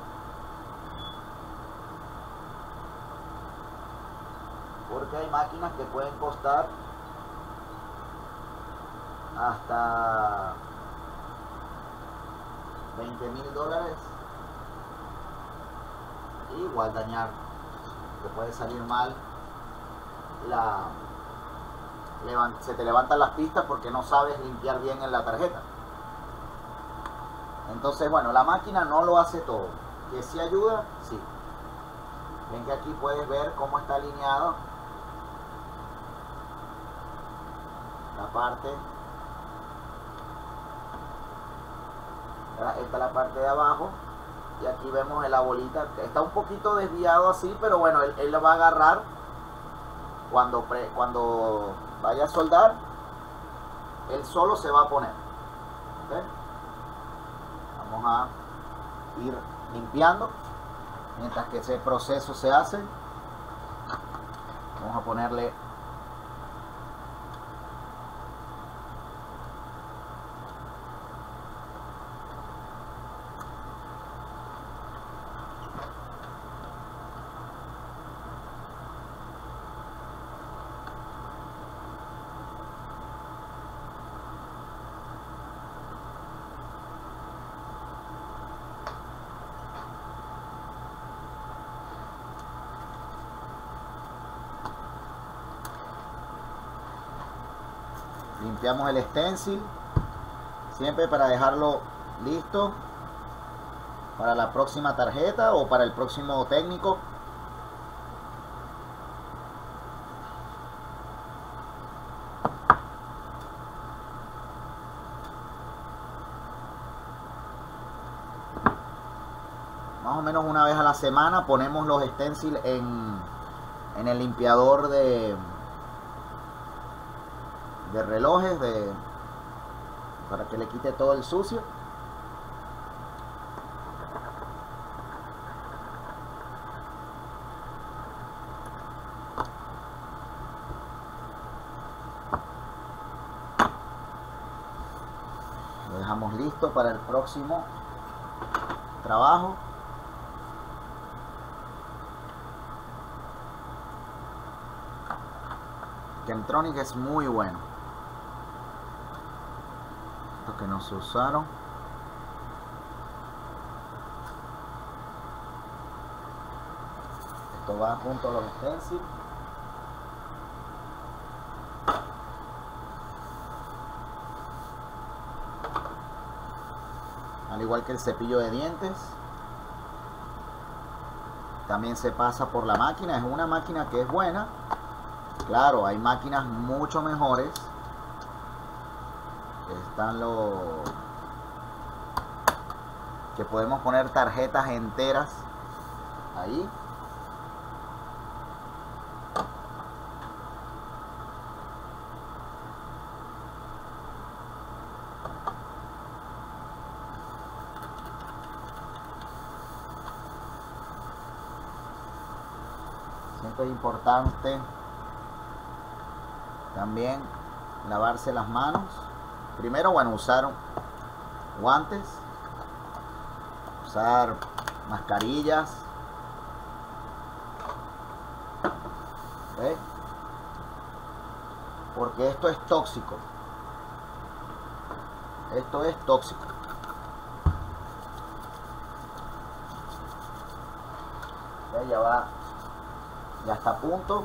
Porque hay máquinas que pueden costar hasta veinte mil dólares y igual dañar, te puede salir mal la, se te levantan las pistas porque no sabes limpiar bien en la tarjeta. Entonces, bueno, la máquina no lo hace todo, que si ayuda, sí. Ven que aquí puedes ver cómo está alineado la parte, esta es la parte de abajo. Y aquí vemos en la bolita, está un poquito desviado así, pero bueno, él, él lo va a agarrar cuando, pre, cuando vaya a soldar, él solo se va a poner. ¿Okay? Vamos a ir limpiando mientras que ese proceso se hace. Vamos a ponerle . Limpiamos el stencil, siempre para dejarlo listo para la próxima tarjeta o para el próximo técnico. Más o menos una vez a la semana ponemos los stencils en, en el limpiador de... de relojes de, para que le quite todo el sucio. Lo dejamos listo para el próximo trabajo. Chemtronic es muy bueno. Que no se usaron, esto va junto a los stencils. Al igual que el cepillo de dientes, también se pasa por la máquina. Es una máquina que es buena. Claro, hay máquinas mucho mejores. Están los que podemos poner tarjetas enteras ahí. esto es importante. También lavarse las manos. Primero, bueno, usar guantes, usar mascarillas. ¿Okay? Porque esto es tóxico. Esto es tóxico. ¿Okay? Ya va. Ya está a punto.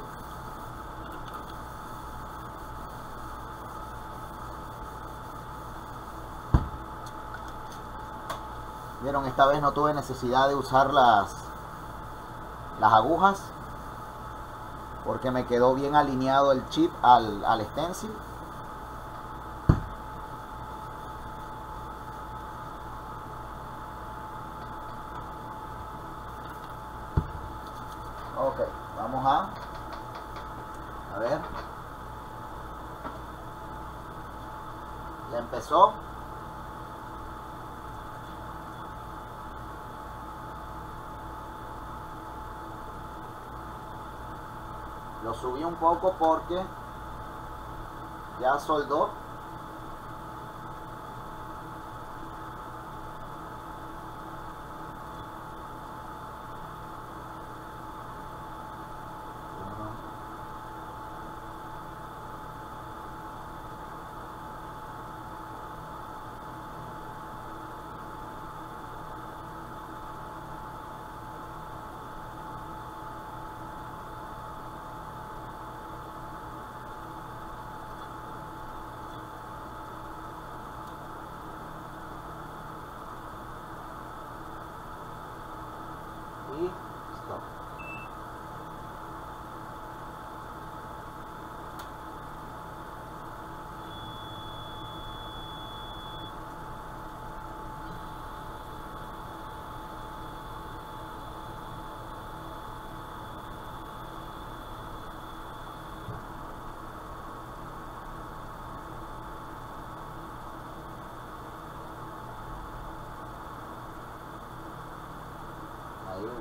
Vieron, esta vez no tuve necesidad de usar las, las agujas, porque me quedó bien alineado el chip al, al stencil. Ok, vamos a, a ver. Ya empezó. Lo subí un poco porque ya soldó.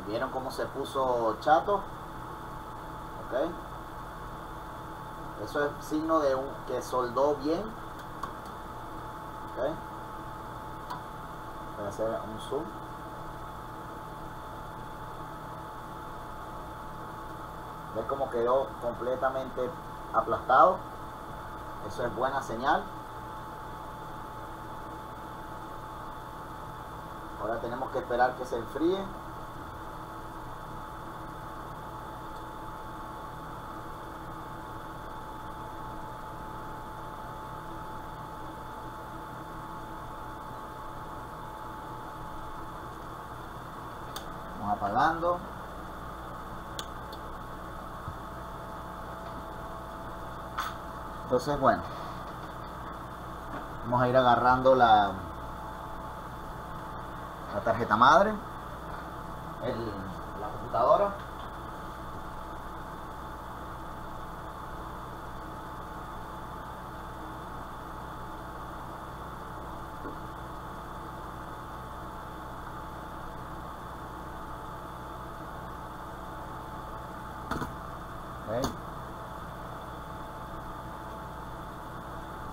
¿Vieron cómo se puso chato? Ok. Eso es signo de un, que soldó bien. Ok. Voy a hacer un zoom. ¿Ven cómo quedó completamente aplastado? Eso es buena señal. Ahora tenemos que esperar que se enfríe. Apagando. Entonces, bueno, vamos a ir agarrando la la tarjeta madre, el, la computadora.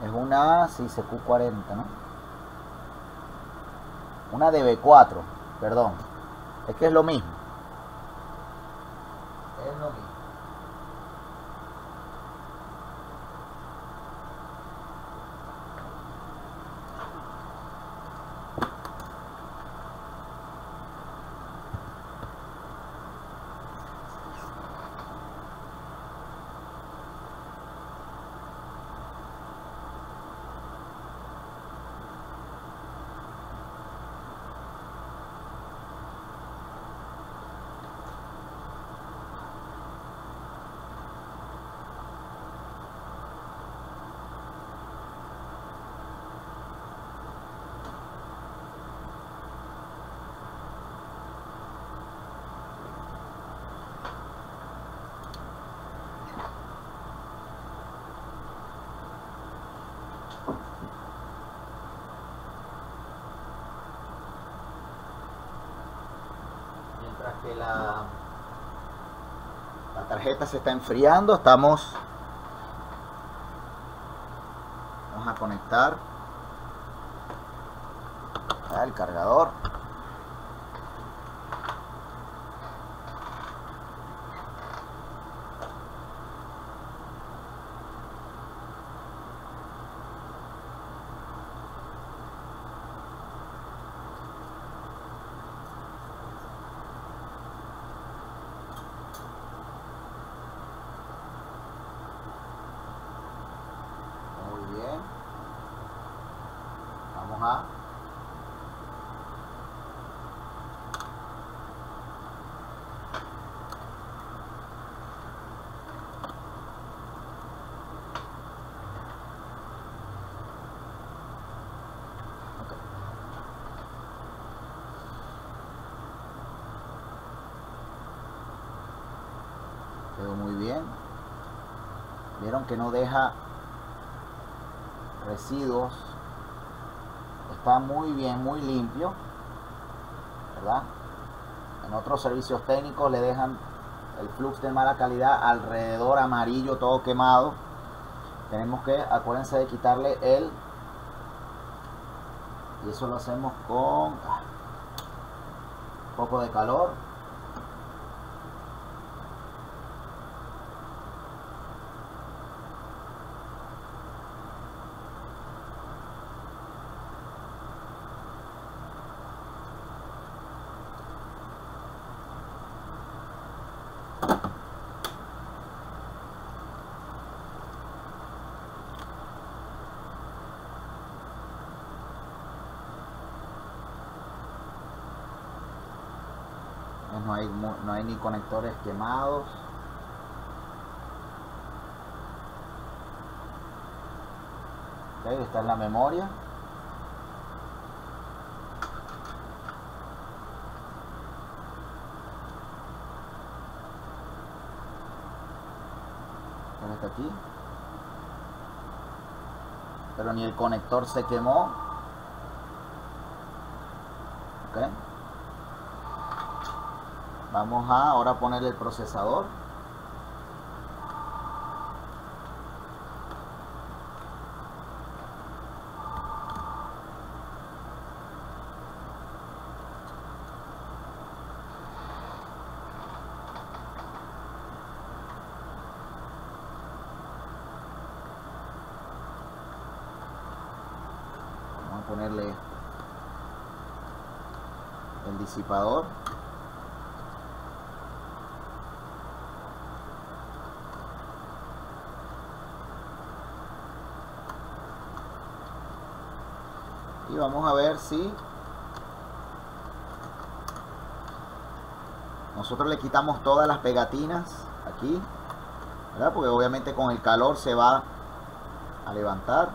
Es una, sí, C Q cuarenta, ¿no? Una D B cuatro, perdón. Es que es lo mismo. Es lo mismo. Que la, la tarjeta se está enfriando. Estamos... Vamos a conectar el cargador. Muy bien, vieron que no deja residuos, está muy bien, muy limpio, ¿verdad? En otros servicios técnicos le dejan el flux de mala calidad alrededor amarillo, todo quemado. Tenemos que, acuérdense de quitarle el, y eso lo hacemos con un poco de calor. No hay, no hay ni conectores quemados. Okay, esta es la memoria. Esta está aquí. Pero ni el conector se quemó. Okay. Vamos a ahora ponerle el procesador. Vamos a ponerle el disipador. Y vamos a ver si nosotros le quitamos todas las pegatinas aquí, ¿verdad? Porque obviamente con el calor se va a levantar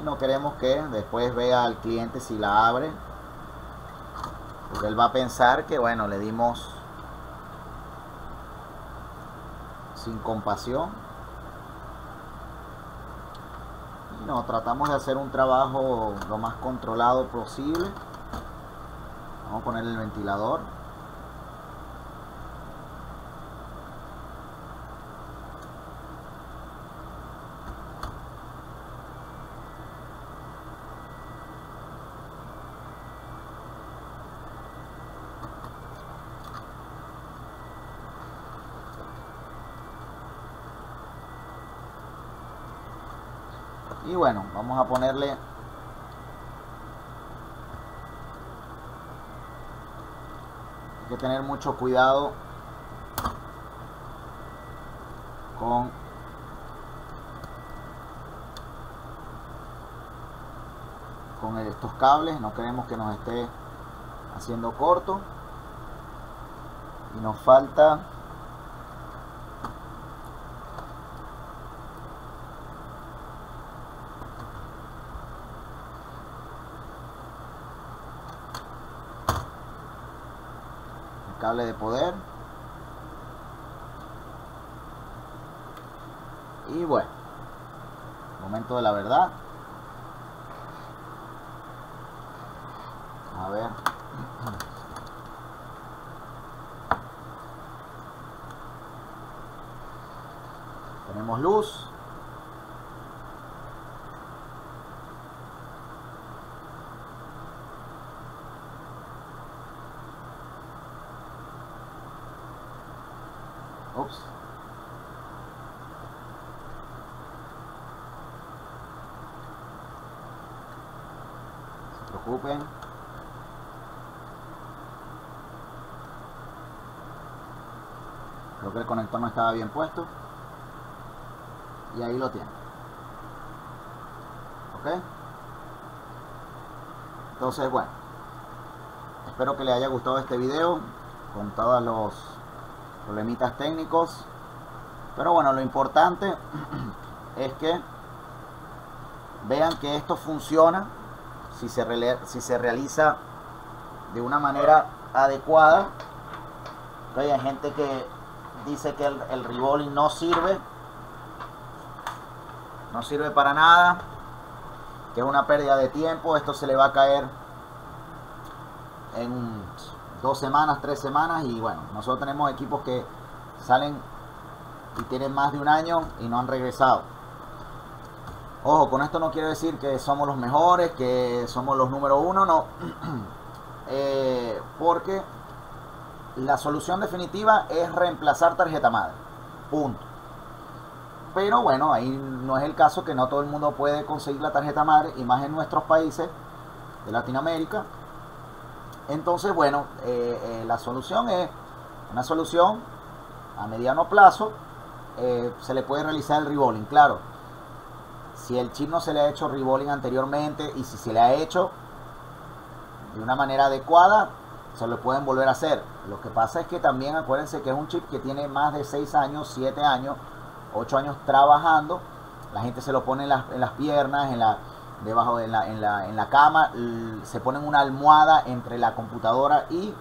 y no queremos que después vea al cliente si la abre, porque él va a pensar que, bueno, le dimos sin compasión. No, tratamos de hacer un trabajo lo más controlado posible. Vamos a poner el ventilador. Y bueno, vamos a ponerle hay que tener mucho cuidado con con estos cables, no queremos que nos esté haciendo corto. Y nos falta cable de poder. Y bueno, momento de la verdad. A ver, Tenemos luz. Ups. No se preocupen. Creo que el conector no estaba bien puesto. Y ahí lo tiene. Ok. Entonces, bueno. Espero que les haya gustado este video. Con todos los problemitas técnicos. Pero bueno, lo importante es que vean que esto funciona. Si se, si se realiza de una manera adecuada. Hay gente que dice que el, el reballing no sirve no sirve para nada, que es una pérdida de tiempo. Esto se le va a caer en dos semanas, tres semanas, y bueno, nosotros tenemos equipos que salen y tienen más de un año y no han regresado. Ojo, con esto no quiero decir que somos los mejores, que somos los número uno, no. eh, porque la solución definitiva es reemplazar tarjeta madre, punto. Pero bueno, ahí no es el caso, que no todo el mundo puede conseguir la tarjeta madre, y más en nuestros países de Latinoamérica. Entonces bueno, eh, eh, la solución es una solución a mediano plazo. Eh, se le puede realizar el reballing, claro, si el chip no se le ha hecho reballing anteriormente, y si se le ha hecho de una manera adecuada, se lo pueden volver a hacer. Lo que pasa es que también acuérdense que es un chip que tiene más de seis años, siete años, ocho años trabajando. La gente se lo pone en las, en las piernas, en la, debajo de la, en, la, en la cama, se ponen una almohada entre la computadora y,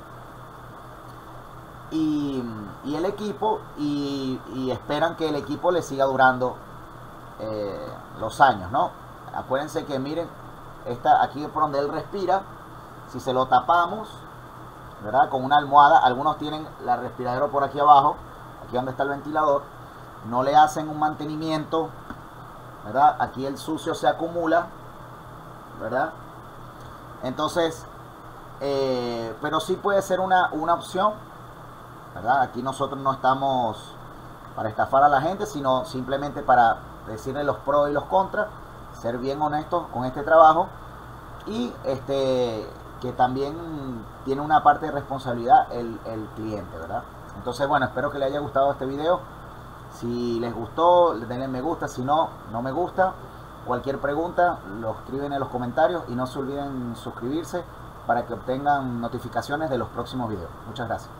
y, y el equipo, y, y esperan que el equipo le siga durando eh, los años, ¿no? Acuérdense que miren, esta, aquí por donde él respira, si se lo tapamos, ¿verdad? Con una almohada, algunos tienen la respiradera por aquí abajo, aquí donde está el ventilador, no le hacen un mantenimiento, ¿verdad? Aquí el sucio se acumula, ¿verdad? Entonces, eh, pero sí puede ser una, una opción, ¿verdad? Aquí nosotros no estamos para estafar a la gente, sino simplemente para decirle los pros y los contras, ser bien honestos con este trabajo, y este... que también tiene una parte de responsabilidad el, el cliente, ¿verdad? Entonces, bueno, espero que les haya gustado este video. Si les gustó, le den me gusta. Si no, no me gusta. Cualquier pregunta, lo escriben en los comentarios. Y no se olviden suscribirse para que obtengan notificaciones de los próximos videos. Muchas gracias.